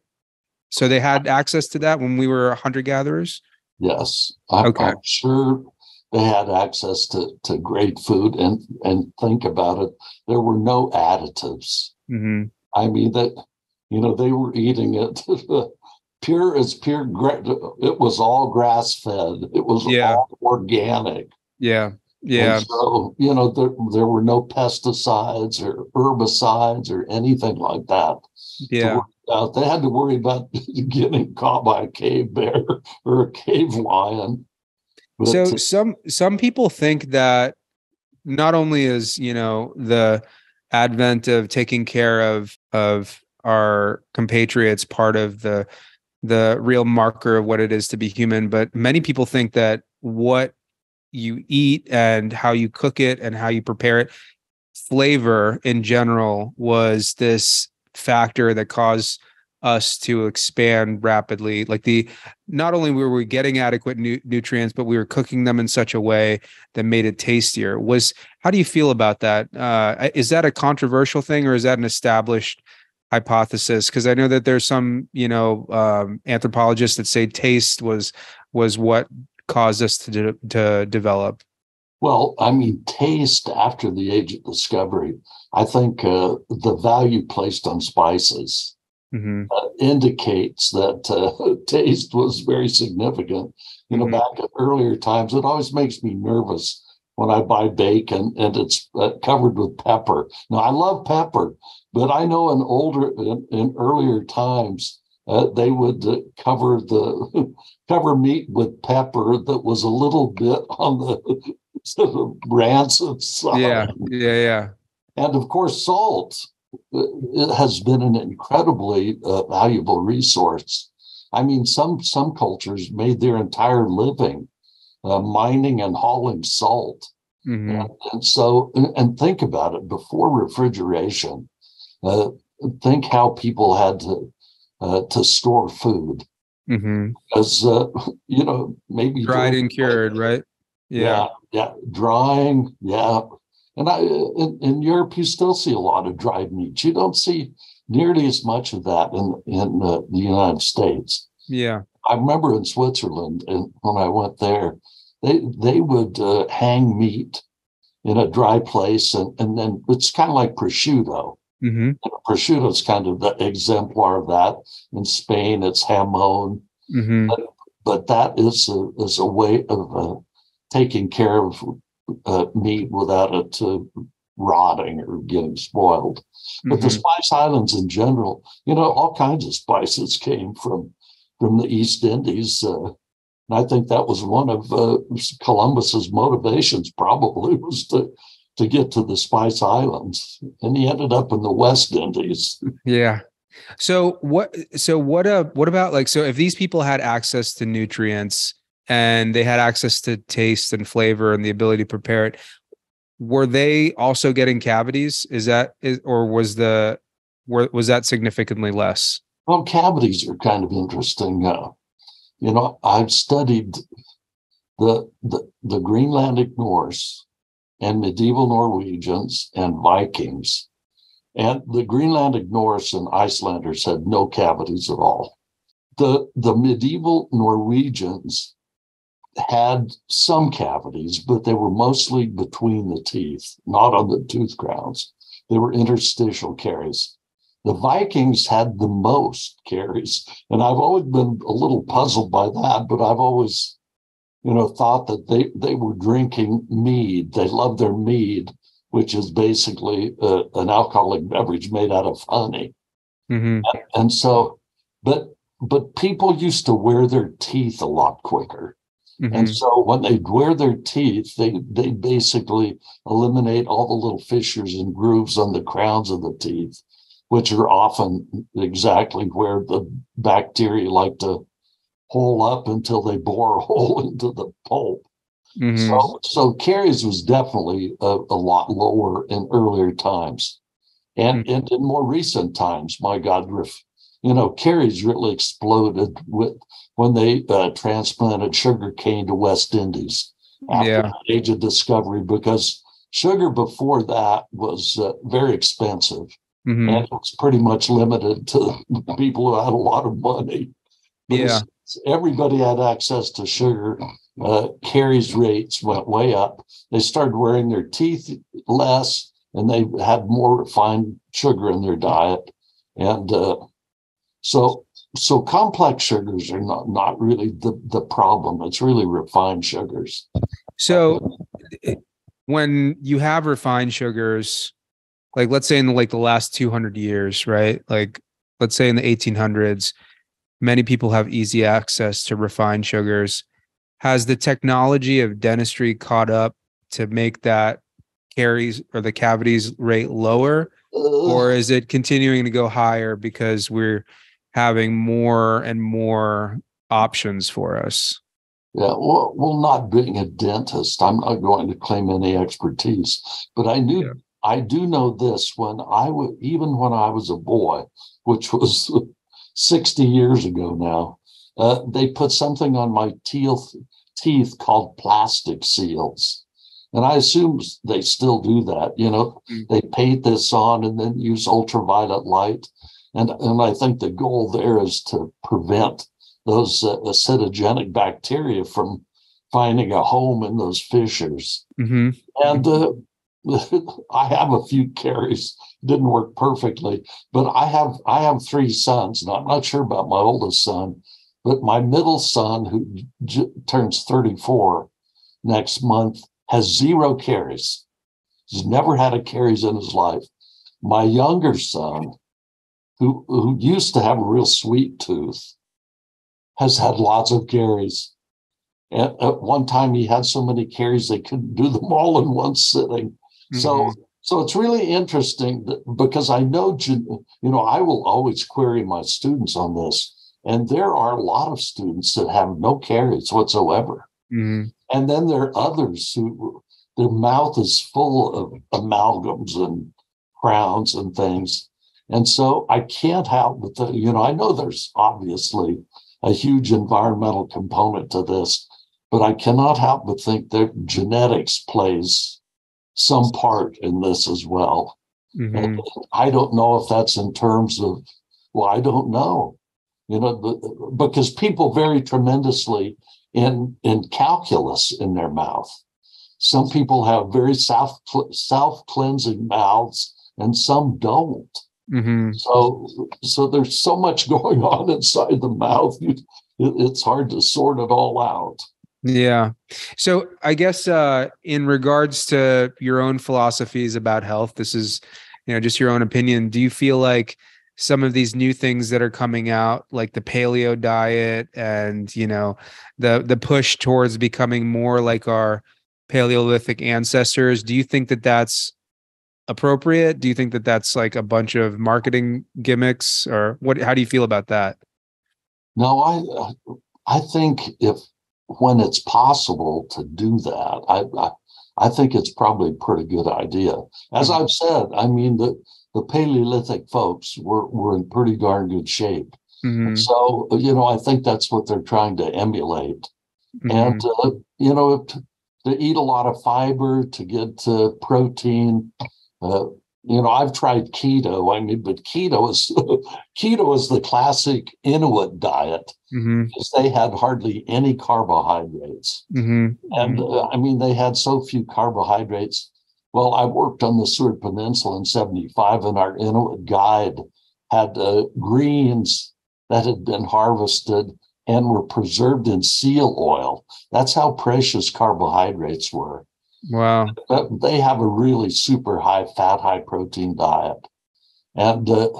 So they had access to that when we were hunter-gatherers? Yes. I'm, okay. I'm sure they had access to, to great food. And, and think about it, there were no additives. Mm-hmm. I mean, that, you know, they were eating it pure as pure. It was all grass-fed. It was yeah. all organic. Yeah. Yeah. And so, you know, there, there were no pesticides or herbicides or anything like that. Yeah. They had to worry about getting caught by a cave bear or a cave lion. But so to- some some people think that not only is, you know, the advent of taking care of of our compatriots part of the the real marker of what it is to be human, but many people think that what you eat and how you cook it and how you prepare it, flavor in general, was this factor that caused us to expand rapidly. Like the, not only were we getting adequate nu- nutrients, but we were cooking them in such a way that made it tastier. Was, how do you feel about that? Uh, is that a controversial thing, or is that an established hypothesis? Because I know that there's some, you know, um, anthropologists that say taste was, was what caused us to de- to develop? Well, I mean, taste after the age of discovery, I think uh, the value placed on spices mm-hmm. uh, indicates that uh, taste was very significant. You know, mm-hmm. back at earlier times, it always makes me nervous when I buy bacon and it's uh, covered with pepper. Now, I love pepper, but I know in older, in, in earlier times, Uh, they would uh, cover the cover meat with pepper that was a little bit on the sort of rancid side. Yeah, yeah, yeah. And of course, salt. It has been an incredibly uh, valuable resource. I mean, some some cultures made their entire living uh, mining and hauling salt. Mm-hmm. And, and so, and think about it, before refrigeration, uh, think how people had to. Uh, to store food, mm-hmm. as uh, you know, maybe dried and cured, right? Yeah. yeah, yeah, drying, yeah. And I in, in Europe, you still see a lot of dried meat. You don't see nearly as much of that in in uh, the United States. Yeah, I remember in Switzerland, and when I went there, they they would uh, hang meat in a dry place, and and then it's kind of like prosciutto. Mm-hmm. Prosciutto's kind of the exemplar of that. In Spain, it's jamón. Mm-hmm. But, but that is a, is a way of uh, taking care of uh, meat without it uh, rotting or getting spoiled. Mm-hmm. But the Spice Islands in general, you know, all kinds of spices came from from the East Indies. Uh, and I think that was one of uh, Columbus's motivations, probably, was to to get to the Spice Islands, and he ended up in the West Indies. Yeah. So what? So what? Uh, what about like? So if these people had access to nutrients and they had access to taste and flavor and the ability to prepare it, were they also getting cavities? Is that is or was the were, was that significantly less? Well, cavities are kind of interesting. Uh, you know, I've studied the the, the Greenlandic Norse and medieval Norwegians and Vikings. And the Greenlandic Norse and Icelanders had no cavities at all. The, the medieval Norwegians had some cavities, but they were mostly between the teeth, not on the tooth crowns. They were interstitial caries. The Vikings had the most caries. And I've always been a little puzzled by that, but I've always... you know, thought that they, they were drinking mead. They loved their mead, which is basically uh, an alcoholic beverage made out of honey. Mm-hmm. And, and so, but but people used to wear their teeth a lot quicker. Mm-hmm. And so when they'd wear their teeth, they, they basically eliminate all the little fissures and grooves on the crowns of the teeth, which are often exactly where the bacteria like to hole up until they bore a hole into the pulp. Mm-hmm. So, so caries was definitely a, a lot lower in earlier times. And, mm-hmm. and in more recent times, my God, you know, caries really exploded with when they uh, transplanted sugar cane to West Indies after yeah. the age of discovery, because sugar before that was uh, very expensive. Mm-hmm. And it was pretty much limited to people who had a lot of money. But yeah. Everybody had access to sugar. Uh, caries rates went way up. They started wearing their teeth less, and they had more refined sugar in their diet. And uh, so so complex sugars are not, not really the, the problem. It's really refined sugars. So when you have refined sugars, like let's say in the, like the last two hundred years, right? Like let's say in the eighteen hundreds, many people have easy access to refined sugars. Has the technology of dentistry caught up to make that caries or the cavities rate lower? Or is it continuing to go higher because we're having more and more options for us? Yeah, well, well not being a dentist, I'm not going to claim any expertise, but I knew... Yeah. I do know this, when I was, even when I was a boy, which was... sixty years ago now, uh, they put something on my teeth, teeth called plastic seals. And I assume they still do that. You know, mm-hmm. they paint this on and then use ultraviolet light. And, and I think the goal there is to prevent those uh, acidogenic bacteria from finding a home in those fissures. Mm-hmm. And uh, I have a few caries. Didn't work perfectly, but I have I have three sons, and I'm not sure about my oldest son, but my middle son, who j- turns thirty-four next month, has zero caries. He's never had a caries in his life. My younger son, who who used to have a real sweet tooth, has had lots of caries. At, at one time, he had so many caries they couldn't do them all in one sitting. Mm-hmm. So. So it's really interesting that, because I know, you know, I will always query my students on this. And there are a lot of students that have no caries whatsoever. Mm-hmm. And then there are others who their mouth is full of amalgams and crowns and things. And so I can't help but, the, you know, I know there's obviously a huge environmental component to this, but I cannot help but think that genetics plays some part in this as well. Mm-hmm. I don't know if that's in terms of, well, I don't know, you know, but, because people vary tremendously in in calculus in their mouth. Some people have very self self cleansing mouths and some don't. Mm-hmm. So, so there's so much going on inside the mouth. You, it, it's hard to sort it all out. Yeah. So I guess uh, in regards to your own philosophies about health, this is, you know, just your own opinion. Do you feel like some of these new things that are coming out, like the paleo diet and, you know, the, the push towards becoming more like our Paleolithic ancestors, do you think that that's appropriate? Do you think that that's like a bunch of marketing gimmicks, or what? How do you feel about that? No, I, I think if, when it's possible to do that, I, I I think it's probably a pretty good idea. As mm-hmm. I've said, I mean, the, the Paleolithic folks were, were in pretty darn good shape. Mm-hmm. So, you know, I think that's what they're trying to emulate. Mm-hmm. And, uh, you know, to, to eat a lot of fiber, to get uh, protein. Uh, you know, I've tried keto. I mean, but keto is keto is the classic Inuit diet. Mm-hmm. Because they had hardly any carbohydrates. Mm-hmm. And uh, I mean, they had so few carbohydrates. Well, I worked on the Seward Peninsula in seventy-five, and our Inuit guide had uh, greens that had been harvested and were preserved in seal oil. That's how precious carbohydrates were. Wow. But they have a really super high fat, high protein diet. And uh,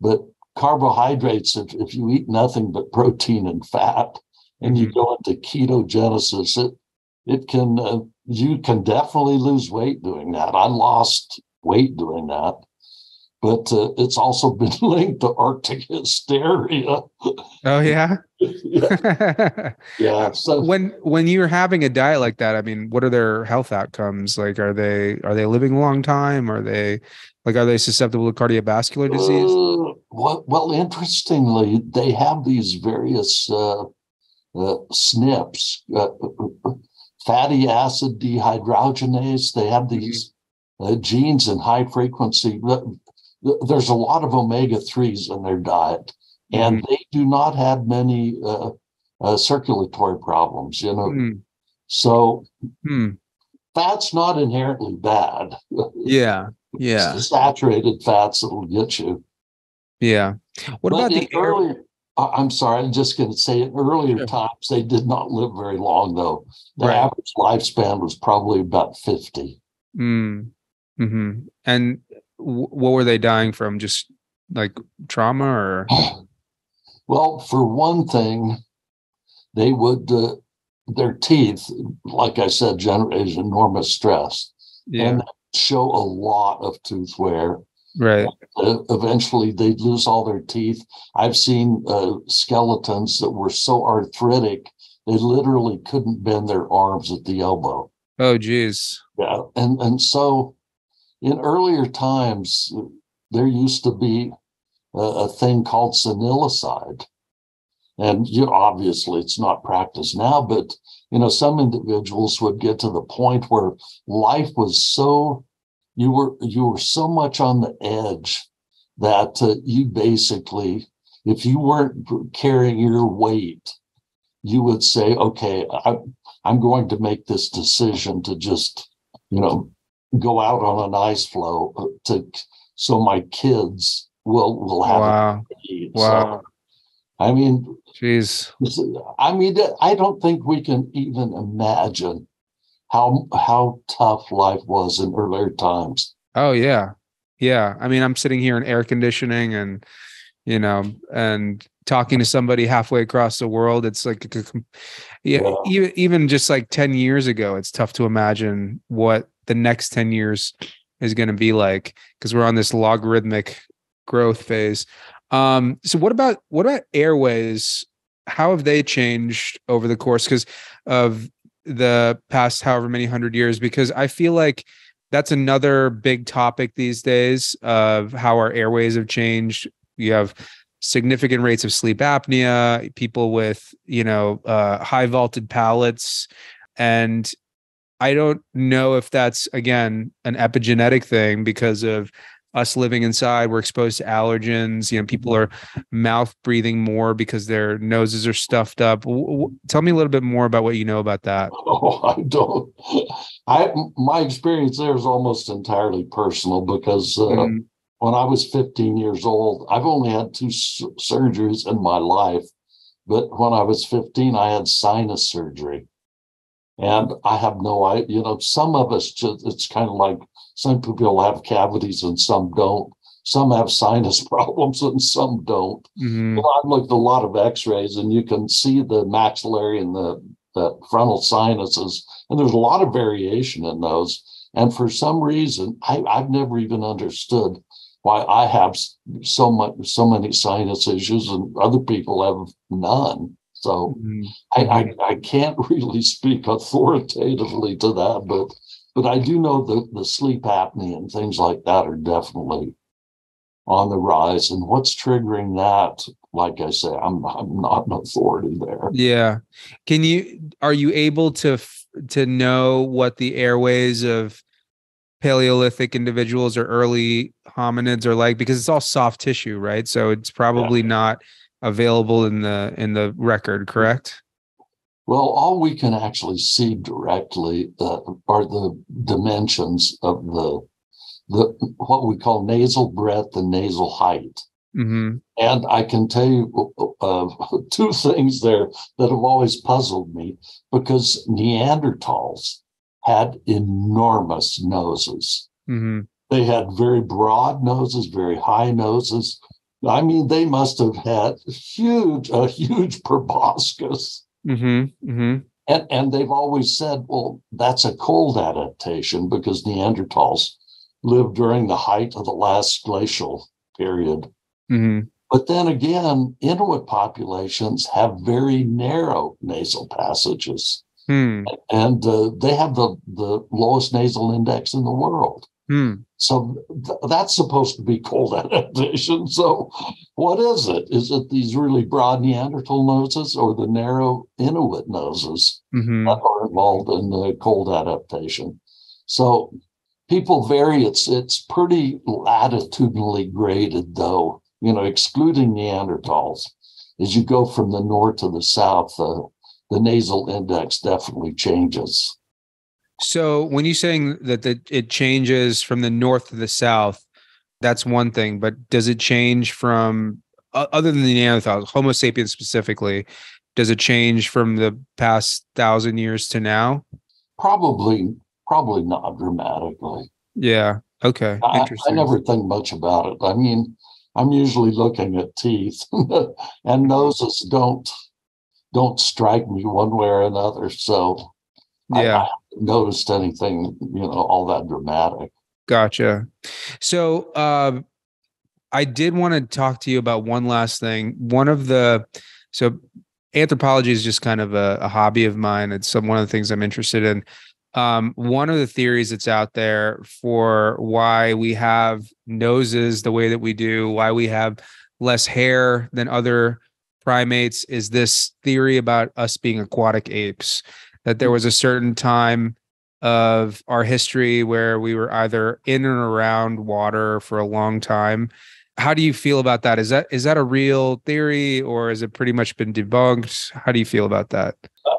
but carbohydrates, if, if you eat nothing but protein and fat, and mm-hmm. you go into ketogenesis, it it can uh, you can definitely lose weight doing that. I lost weight doing that, but uh, it's also been linked to Arctic hysteria. Oh yeah, yeah. yeah so. When when you're having a diet like that, I mean, what are their health outcomes? Like, are they are they living a long time? Are they like are they susceptible to cardiovascular disease? Uh, Well, well, interestingly, they have these various uh, uh, S N Ps, uh, fatty acid dehydrogenase. They have these uh, genes in high frequency. There's a lot of omega threes in their diet, and mm-hmm. they do not have many uh, uh, circulatory problems, you know. Mm-hmm. So mm-hmm. fat's not inherently bad. Yeah, yeah. It's the saturated fats that'll get you. Yeah. What but about the earlier? Air- I'm sorry, I'm just going to say in earlier yeah. times, they did not live very long, though. The right. average lifespan was probably about fifty. Mm. Mm-hmm. And w- what were they dying from? Just like trauma or? Well, for one thing, they would, uh, their teeth, like I said, generate enormous stress. Yeah. And show a lot of tooth wear. Right. Uh, eventually, they'd lose all their teeth. I've seen uh, skeletons that were so arthritic, they literally couldn't bend their arms at the elbow. Oh, geez. Yeah. And, and so in earlier times, there used to be a, a thing called senilicide. And you know, obviously, it's not practiced now, but you know, some individuals would get to the point where life was so You were you were so much on the edge that uh, you basically, if you weren't carrying your weight, you would say, "Okay, I, I'm going to make this decision to just, you know, go out on an ice floe to so my kids will will have." Wow! It. So, wow! I mean, jeez. I mean, I don't think we can even imagine How how tough life was in earlier times. Oh yeah, yeah. I mean, I'm sitting here in air conditioning, and you know, and talking to somebody halfway across the world. It's like, yeah, yeah. even just like ten years ago, it's tough to imagine what the next ten years is going to be like, because we're on this logarithmic growth phase. Um, so what about what about airways? How have they changed over the course because of the past however many hundred years, because I feel like that's another big topic these days of how our airways have changed. You have significant rates of sleep apnea, people with, you know, uh, high vaulted palates. And I don't know if that's, again, an epigenetic thing because of us living inside, we're exposed to allergens. You know, people are mouth breathing more because their noses are stuffed up. W- w- tell me a little bit more about what you know about that. Oh, I don't. I my experience there is almost entirely personal because uh, mm-hmm. when I was fifteen years old, I've only had two su- surgeries in my life, but when I was fifteen, I had sinus surgery, and I have no idea. You know, some of us just, it's kind of like. Some people have cavities and some don't. Some have sinus problems and some don't. Mm-hmm. You know, I've looked at a lot of x-rays and you can see the maxillary and the, the frontal sinuses. And there's a lot of variation in those. And for some reason, I, I've never even understood why I have so much, so many sinus issues and other people have none. So mm-hmm. I, I, I can't really speak authoritatively to that, but But I do know that the sleep apnea and things like that are definitely on the rise. And what's triggering that? Like I say, I'm I'm not an authority there. Yeah. Can you are you able to to know what the airways of Paleolithic individuals or early hominids are like? Because it's all soft tissue, right? So it's probably yeah. not available in the in the record, correct? Well, all we can actually see directly uh, are the dimensions of the the what we call nasal breadth and nasal height. Mm-hmm. And I can tell you uh, two things there that have always puzzled me, because Neanderthals had enormous noses. Mm-hmm. They had very broad noses, very high noses. I mean, they must have had huge, a huge proboscis. Mm-hmm, mm-hmm. And and they've always said, well, that's a cold adaptation because Neanderthals lived during the height of the last glacial period. Mm-hmm. But then again, Inuit populations have very narrow nasal passages, mm. and uh, they have the, the lowest nasal index in the world. Mm. So th- that's supposed to be cold adaptation. So what is it? Is it these really broad Neanderthal noses or the narrow Inuit noses mm-hmm. that are involved in the cold adaptation? So people vary. It's it's pretty latitudinally graded, though, you know, excluding Neanderthals. As you go from the north to the south, uh, the nasal index definitely changes. So when you're saying that the, it changes from the north to the south, that's one thing. But does it change from, other than the Neanderthals, Homo sapiens specifically, does it change from the past thousand years to now? Probably, probably not dramatically. Yeah. Okay. I, Interesting. I never think much about it. I mean, I'm usually looking at teeth and noses don't, don't strike me one way or another. So yeah. I, I, noticed anything, you know, all that dramatic. Gotcha. So uh, I did want to talk to you about one last thing. One of the, so anthropology is just kind of a, a hobby of mine. It's some, one of the things I'm interested in. Um, one of the theories that's out there for why we have noses the way that we do, why we have less hair than other primates, is this theory about us being aquatic apes. That there was a certain time of our history where we were either in and around water for a long time. How do you feel about that? Is that is that a real theory, or has it pretty much been debunked? How do you feel about that?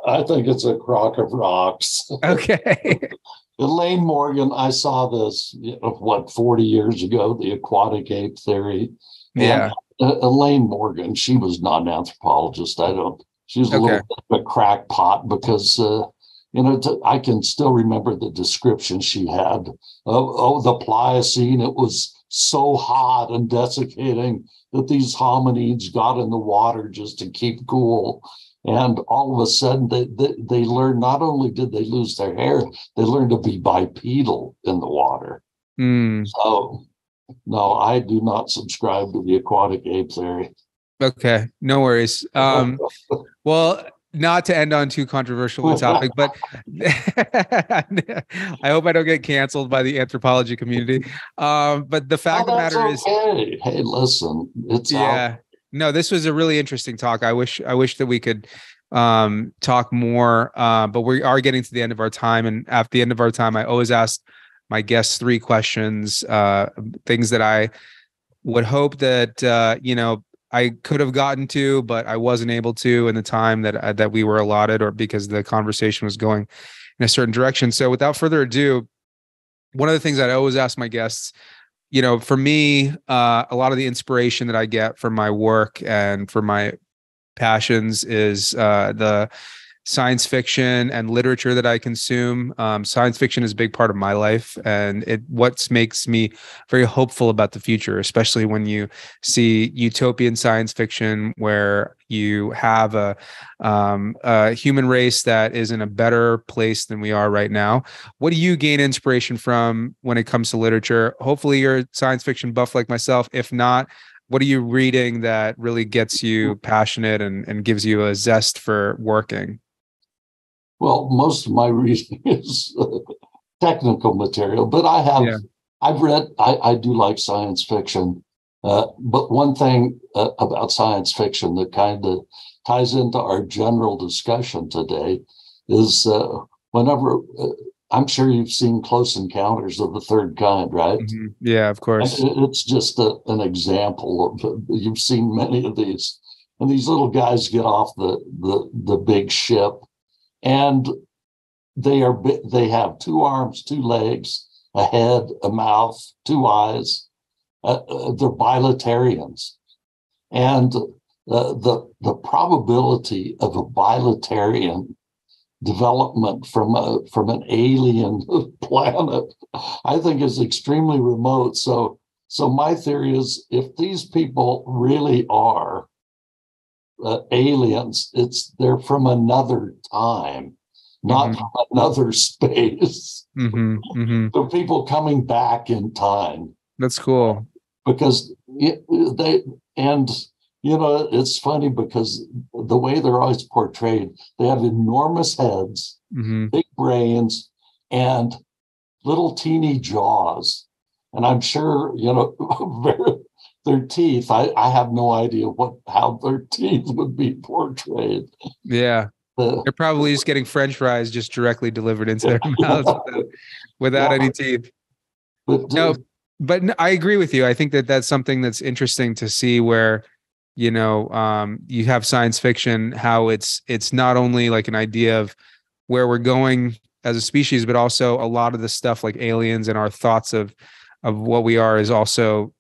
I think it's a crock of rocks. Okay. Elaine Morgan, I saw this, you know, what, forty years ago, the aquatic ape theory. Yeah. And Elaine Morgan, she was not an anthropologist. I don't. She's a okay. little bit of a crackpot because, uh, you know, t- I can still remember the description she had. Oh, oh, the Pliocene, it was so hot and desiccating that these hominids got in the water just to keep cool. And all of a sudden, they, they, they learned, not only did they lose their hair, they learned to be bipedal in the water. Mm. So, no, I do not subscribe to the aquatic ape theory. Okay, no worries. Um, well, not to end on too controversial a topic, but I hope I don't get canceled by the anthropology community. Um, but the fact oh, of the matter okay. is, hey, hey, listen, it's yeah. Out. No, this was a really interesting talk. I wish, I wish that we could um, talk more, uh, but we are getting to the end of our time, and at the end of our time, I always ask my guests three questions, uh, things that I would hope that, uh, you know, I could have gotten to, but I wasn't able to in the time that uh, that we were allotted, or because the conversation was going in a certain direction. So without further ado, one of the things that I always ask my guests, you know, for me, uh, a lot of the inspiration that I get from my work and for my passions is uh, the science fiction and literature that I consume. Um, science fiction is a big part of my life, and it what makes me very hopeful about the future, especially when you see utopian science fiction where you have a, um, a human race that is in a better place than we are right now. What do you gain inspiration from when it comes to literature? Hopefully you're a science fiction buff like myself. If not, what are you reading that really gets you passionate and, and gives you a zest for working? Well, most of my reading is uh, technical material, but I have, yeah. I've read, I, I do like science fiction. Uh, but one thing uh, about science fiction that kind of ties into our general discussion today is uh, whenever, uh, I'm sure you've seen Close Encounters of the Third Kind, right? Mm-hmm. Yeah, of course. And it's just a, an example of, you've seen many of these, and these little guys get off the, the, the big ship. And they are they have two arms, two legs, a head, a mouth, two eyes. Uh, uh, they're bilaterians, and uh, the the probability of a bilaterian development from a from an alien planet, I think, is extremely remote. So so my theory is, if these people really are Uh, aliens, it's they're from another time, not mm-hmm. from another space. Mm-hmm, mm-hmm. They're people coming back in time. That's cool. Because it, they, and you know, it's funny because the way they're always portrayed, they have enormous heads, mm-hmm. big brains, and little teeny jaws. And I'm sure, you know, very their teeth. I, I have no idea what how their teeth would be portrayed. Yeah. Uh, They're probably just getting French fries just directly delivered into their mouths without, without yeah. any teeth. But, no, but no, I agree with you. I think that that's something that's interesting to see where, you know, um, you have science fiction, how it's it's not only like an idea of where we're going as a species, but also a lot of the stuff like aliens and our thoughts of of what we are is also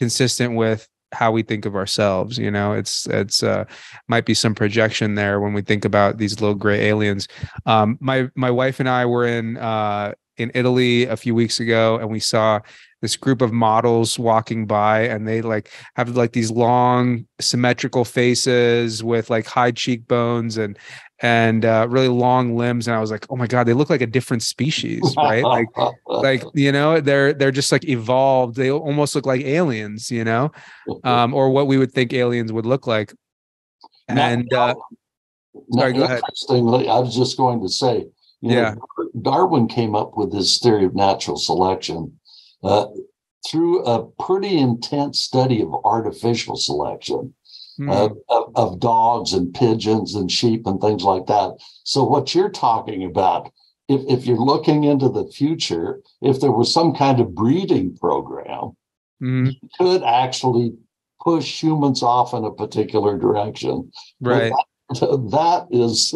consistent with how we think of ourselves. You know, it's, it's, uh, might be some projection there when we think about these little gray aliens. Um, my, my wife and I were in, uh, in Italy a few weeks ago, and we saw this group of models walking by, and they like have like these long symmetrical faces with like high cheekbones and, and, uh, really long limbs. And I was like, oh my God, they look like a different species, right? Like, like, you know, they're, they're just like evolved. They almost look like aliens, you know, um, or what we would think aliens would look like. And, now, uh, now, sorry, go ahead. Interestingly, I was just going to say, You yeah, know, Darwin came up with his theory of natural selection uh, through a pretty intense study of artificial selection, mm. uh, of, of dogs and pigeons and sheep and things like that. So what you're talking about, if, if you're looking into the future, if there was some kind of breeding program, mm. you could actually push humans off in a particular direction. Right. That, that is...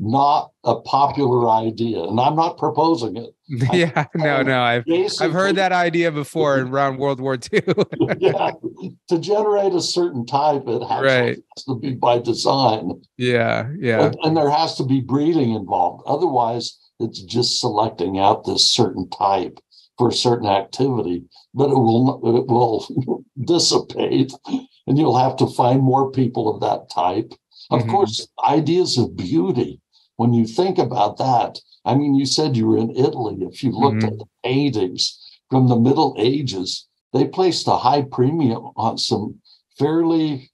not a popular idea, and I'm not proposing it. Yeah, no, no, I've I've heard that idea before around World War Two. Yeah, to generate a certain type, it has, right. has to be by design. Yeah, yeah, and, and there has to be breeding involved. Otherwise, it's just selecting out this certain type for a certain activity, but it will it will dissipate, and you'll have to find more people of that type. Of mm-hmm. course, ideas of beauty. When you think about that, I mean, you said you were in Italy. If you looked mm-hmm. at the paintings from the Middle Ages, they placed a high premium on some fairly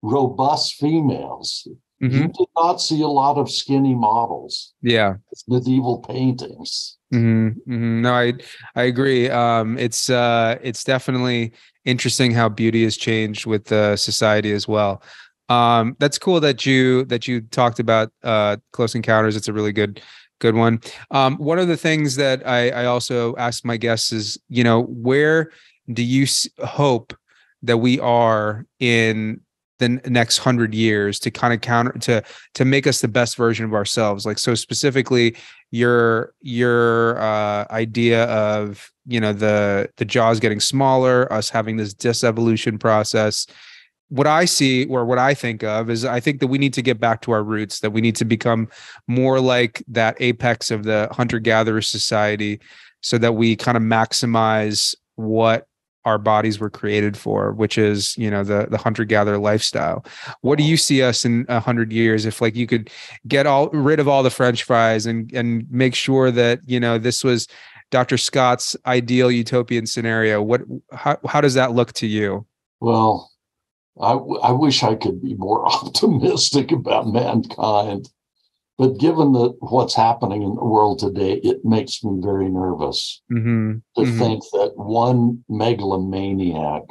robust females. Mm-hmm. You did not see a lot of skinny models. Yeah, it's medieval paintings. Mm-hmm. Mm-hmm. No, I I agree. Um, it's uh, it's definitely interesting how beauty has changed with uh, society as well. Um, that's cool that you that you talked about uh, Close Encounters. It's a really good Good one. Um, one of the things that I, I also ask my guests is, you know, where do you hope that we are in the next hundred years to kind of counter to to make us the best version of ourselves? Like, so specifically, your your uh, idea of, you know, the the jaws getting smaller, us having this disevolution process. What I see, or what I think of, is I think that we need to get back to our roots, that we need to become more like that apex of the hunter-gatherer society so that we kind of maximize what our bodies were created for, which is, you know, the, the hunter-gatherer lifestyle. What do you see us in a hundred years? If like you could get all rid of all the French fries and, and make sure that, you know, this was Doctor Scott's ideal utopian scenario, what, how, how does that look to you? Well, I, w- I wish I could be more optimistic about mankind, but given that what's happening in the world today, it makes me very nervous mm-hmm. to mm-hmm. think that one megalomaniac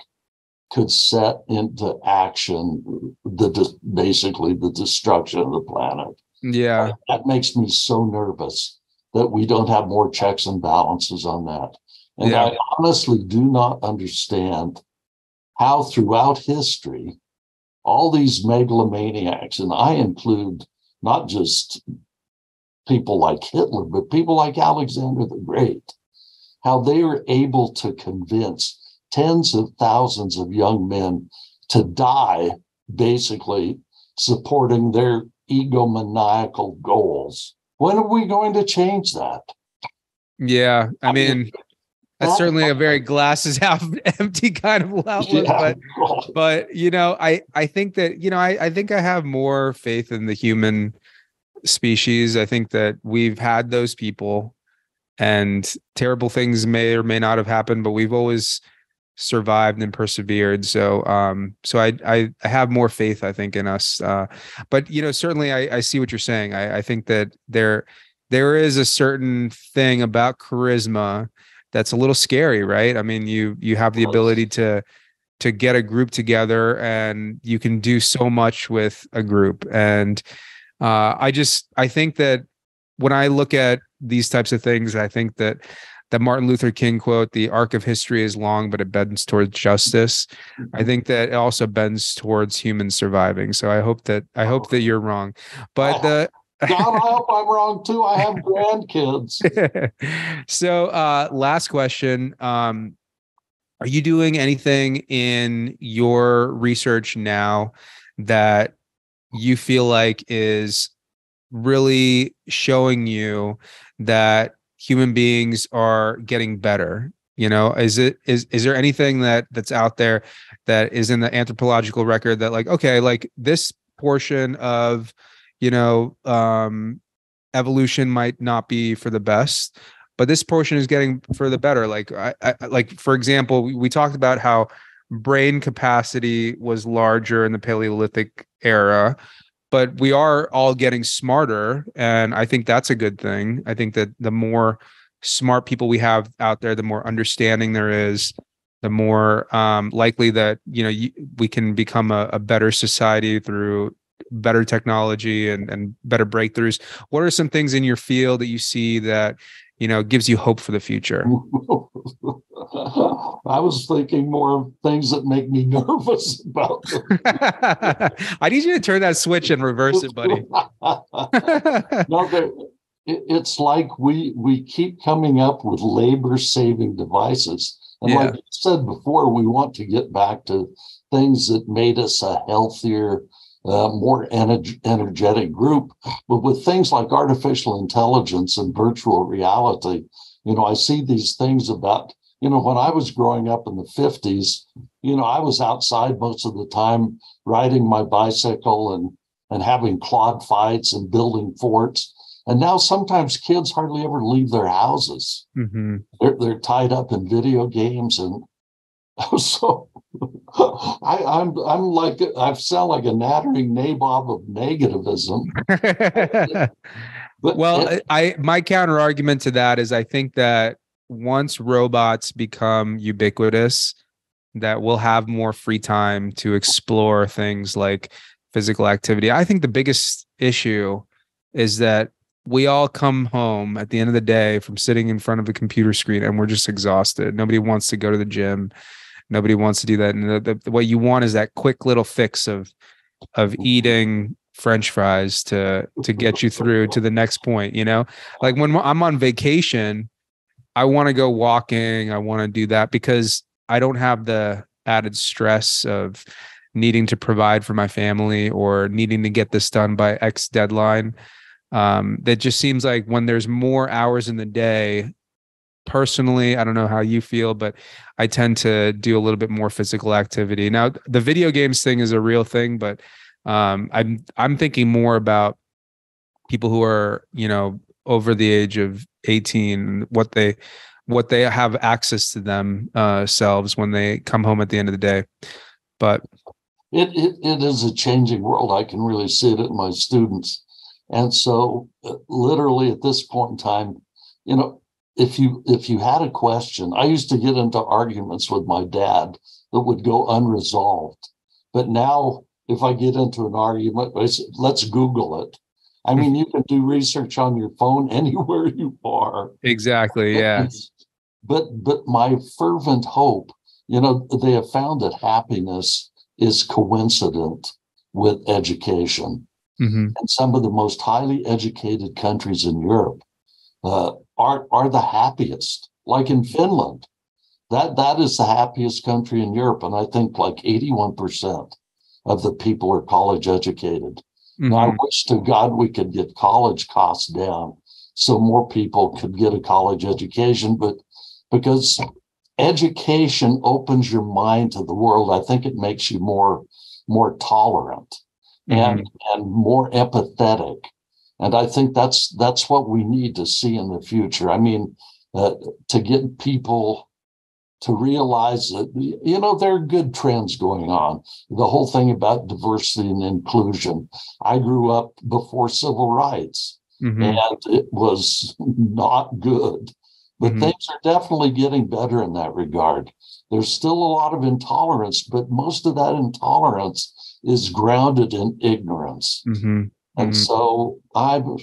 could set into action the de- basically the destruction of the planet. Yeah, I, that makes me so nervous that we don't have more checks and balances on that. And yeah. I honestly do not understand how throughout history, all these megalomaniacs, and I include not just people like Hitler, but people like Alexander the Great, how they were able to convince tens of thousands of young men to die, basically supporting their egomaniacal goals. When are we going to change that? Yeah, I, I mean... mean That's certainly a very glasses half empty kind of outlook, yeah. but, but, you know, I, I think that, you know, I, I think I have more faith in the human species. I think that we've had those people, and terrible things may or may not have happened, but we've always survived and persevered. So, um, so I, I have more faith, I think, in us. Uh, but, you know, certainly I, I see what you're saying. I, I think that there, there is a certain thing about charisma that's a little scary, right? I mean, you you have the ability to to get a group together, and you can do so much with a group. And uh, I just I think that when I look at these types of things, I think that the Martin Luther King quote, "The arc of history is long, but it bends towards justice." I think that it also bends towards humans surviving. So I hope that I hope that you're wrong, but the. God, I hope I'm wrong too. I have grandkids. So, uh, last question. Um, are you doing anything in your research now that you feel like is really showing you that human beings are getting better? You know, is it is is there anything that that's out there that is in the anthropological record that, like, okay, like this portion of you know, um, evolution might not be for the best, but this portion is getting for the better. Like, I, I, like for example, we, we talked about how brain capacity was larger in the Paleolithic era, but we are all getting smarter. And I think that's a good thing. I think that the more smart people we have out there, the more understanding there is, the more um, likely that, you know, you, we can become a, a better society through better technology and, and better breakthroughs. What are some things in your field that you see that, you know, gives you hope for the future? I was thinking more of things that make me nervous about them. I need you to turn that switch and reverse it, buddy. No, it, it's like we, we keep coming up with labor-saving devices. And yeah. like I said before, we want to get back to things that made us a healthier, Uh, more ener- energetic group. But with things like artificial intelligence and virtual reality, you know, I see these things about, you know, when I was growing up in the fifties, you know, I was outside most of the time riding my bicycle and, and having clod fights and building forts. And now sometimes kids hardly ever leave their houses. Mm-hmm. They're, they're tied up in video games and so I, I'm I'm like I sound like a nattering nabob of negativism. But well, it, I my counter argument to that is I think that once robots become ubiquitous, that we'll have more free time to explore things like physical activity. I think the biggest issue is that we all come home at the end of the day from sitting in front of a computer screen and we're just exhausted. Nobody wants to go to the gym. Nobody wants to do that. And the, the, the, what you want is that quick little fix of of eating French fries to to get you through to the next point. You know, like when I'm on vacation, I want to go walking. I want to do that because I don't have the added stress of needing to provide for my family or needing to get this done by X deadline. Um, that just seems like when there's more hours in the day, personally, I don't know how you feel, but I tend to do a little bit more physical activity. Now, the video games thing is a real thing, but um, I'm I'm thinking more about people who are, you know, over the age of eighteen, what they what they have access to them uh, selves when they come home at the end of the day. But it, it it is a changing world. I can really see it in my students. And so uh, literally at this point in time, you know, if you if you had a question, I used to get into arguments with my dad that would go unresolved. But now if I get into an argument, I say, let's Google it. I mean, you can do research on your phone anywhere you are. Exactly. Yeah. But but my fervent hope, you know, they have found that happiness is coincident with education. Mm-hmm. And some of the most highly educated countries in Europe uh, are are the happiest. Like in Finland, that that is the happiest country in Europe, and I think like eighty-one percent of the people are college educated. Mm-hmm. Now, I wish to God we could get college costs down so more people could get a college education, but because education opens your mind to the world, I think it makes you more more tolerant. Mm-hmm. And and more empathetic, and I think that's that's what we need to see in the future. I mean, uh, to get people to realize that, you know, there are good trends going on. The whole thing about diversity and inclusion. I grew up before civil rights, mm-hmm. and it was not good. But mm-hmm. things are definitely getting better in that regard. There's still a lot of intolerance, but most of that intolerance is grounded in ignorance. Mm-hmm. And mm-hmm. so I'm,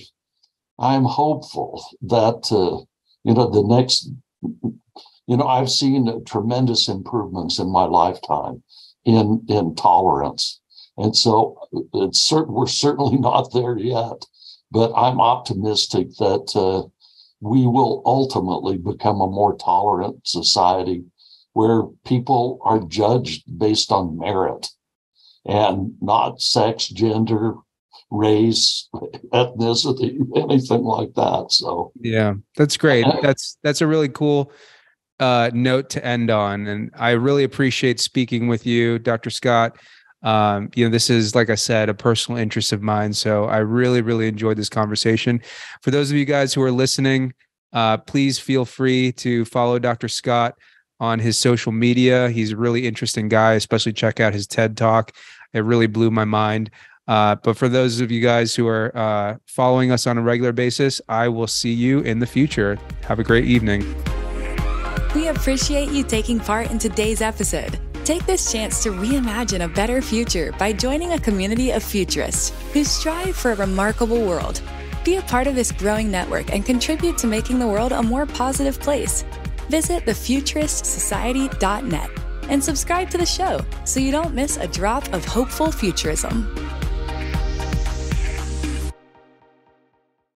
I'm hopeful that, uh, you know, the next, you know, I've seen tremendous improvements in my lifetime in, in tolerance. And so it's certain, we're certainly not there yet, but I'm optimistic that uh, we will ultimately become a more tolerant society where people are judged based on merit. And not sex, gender, race, ethnicity, anything like that. So yeah, that's great. That's that's a really cool uh, note to end on. And I really appreciate speaking with you, Doctor Scott. Um, you know, this is, like I said, a personal interest of mine. So I really, really enjoyed this conversation. For those of you guys who are listening, uh, please feel free to follow Doctor Scott on his social media. He's a really interesting guy, especially check out his TED Talk. It really blew my mind. Uh, but for those of you guys who are uh, following us on a regular basis, I will see you in the future. Have a great evening. We appreciate you taking part in today's episode. Take this chance to reimagine a better future by joining a community of futurists who strive for a remarkable world. Be a part of this growing network and contribute to making the world a more positive place. Visit the futurist society dot net and subscribe to the show so you don't miss a drop of hopeful futurism.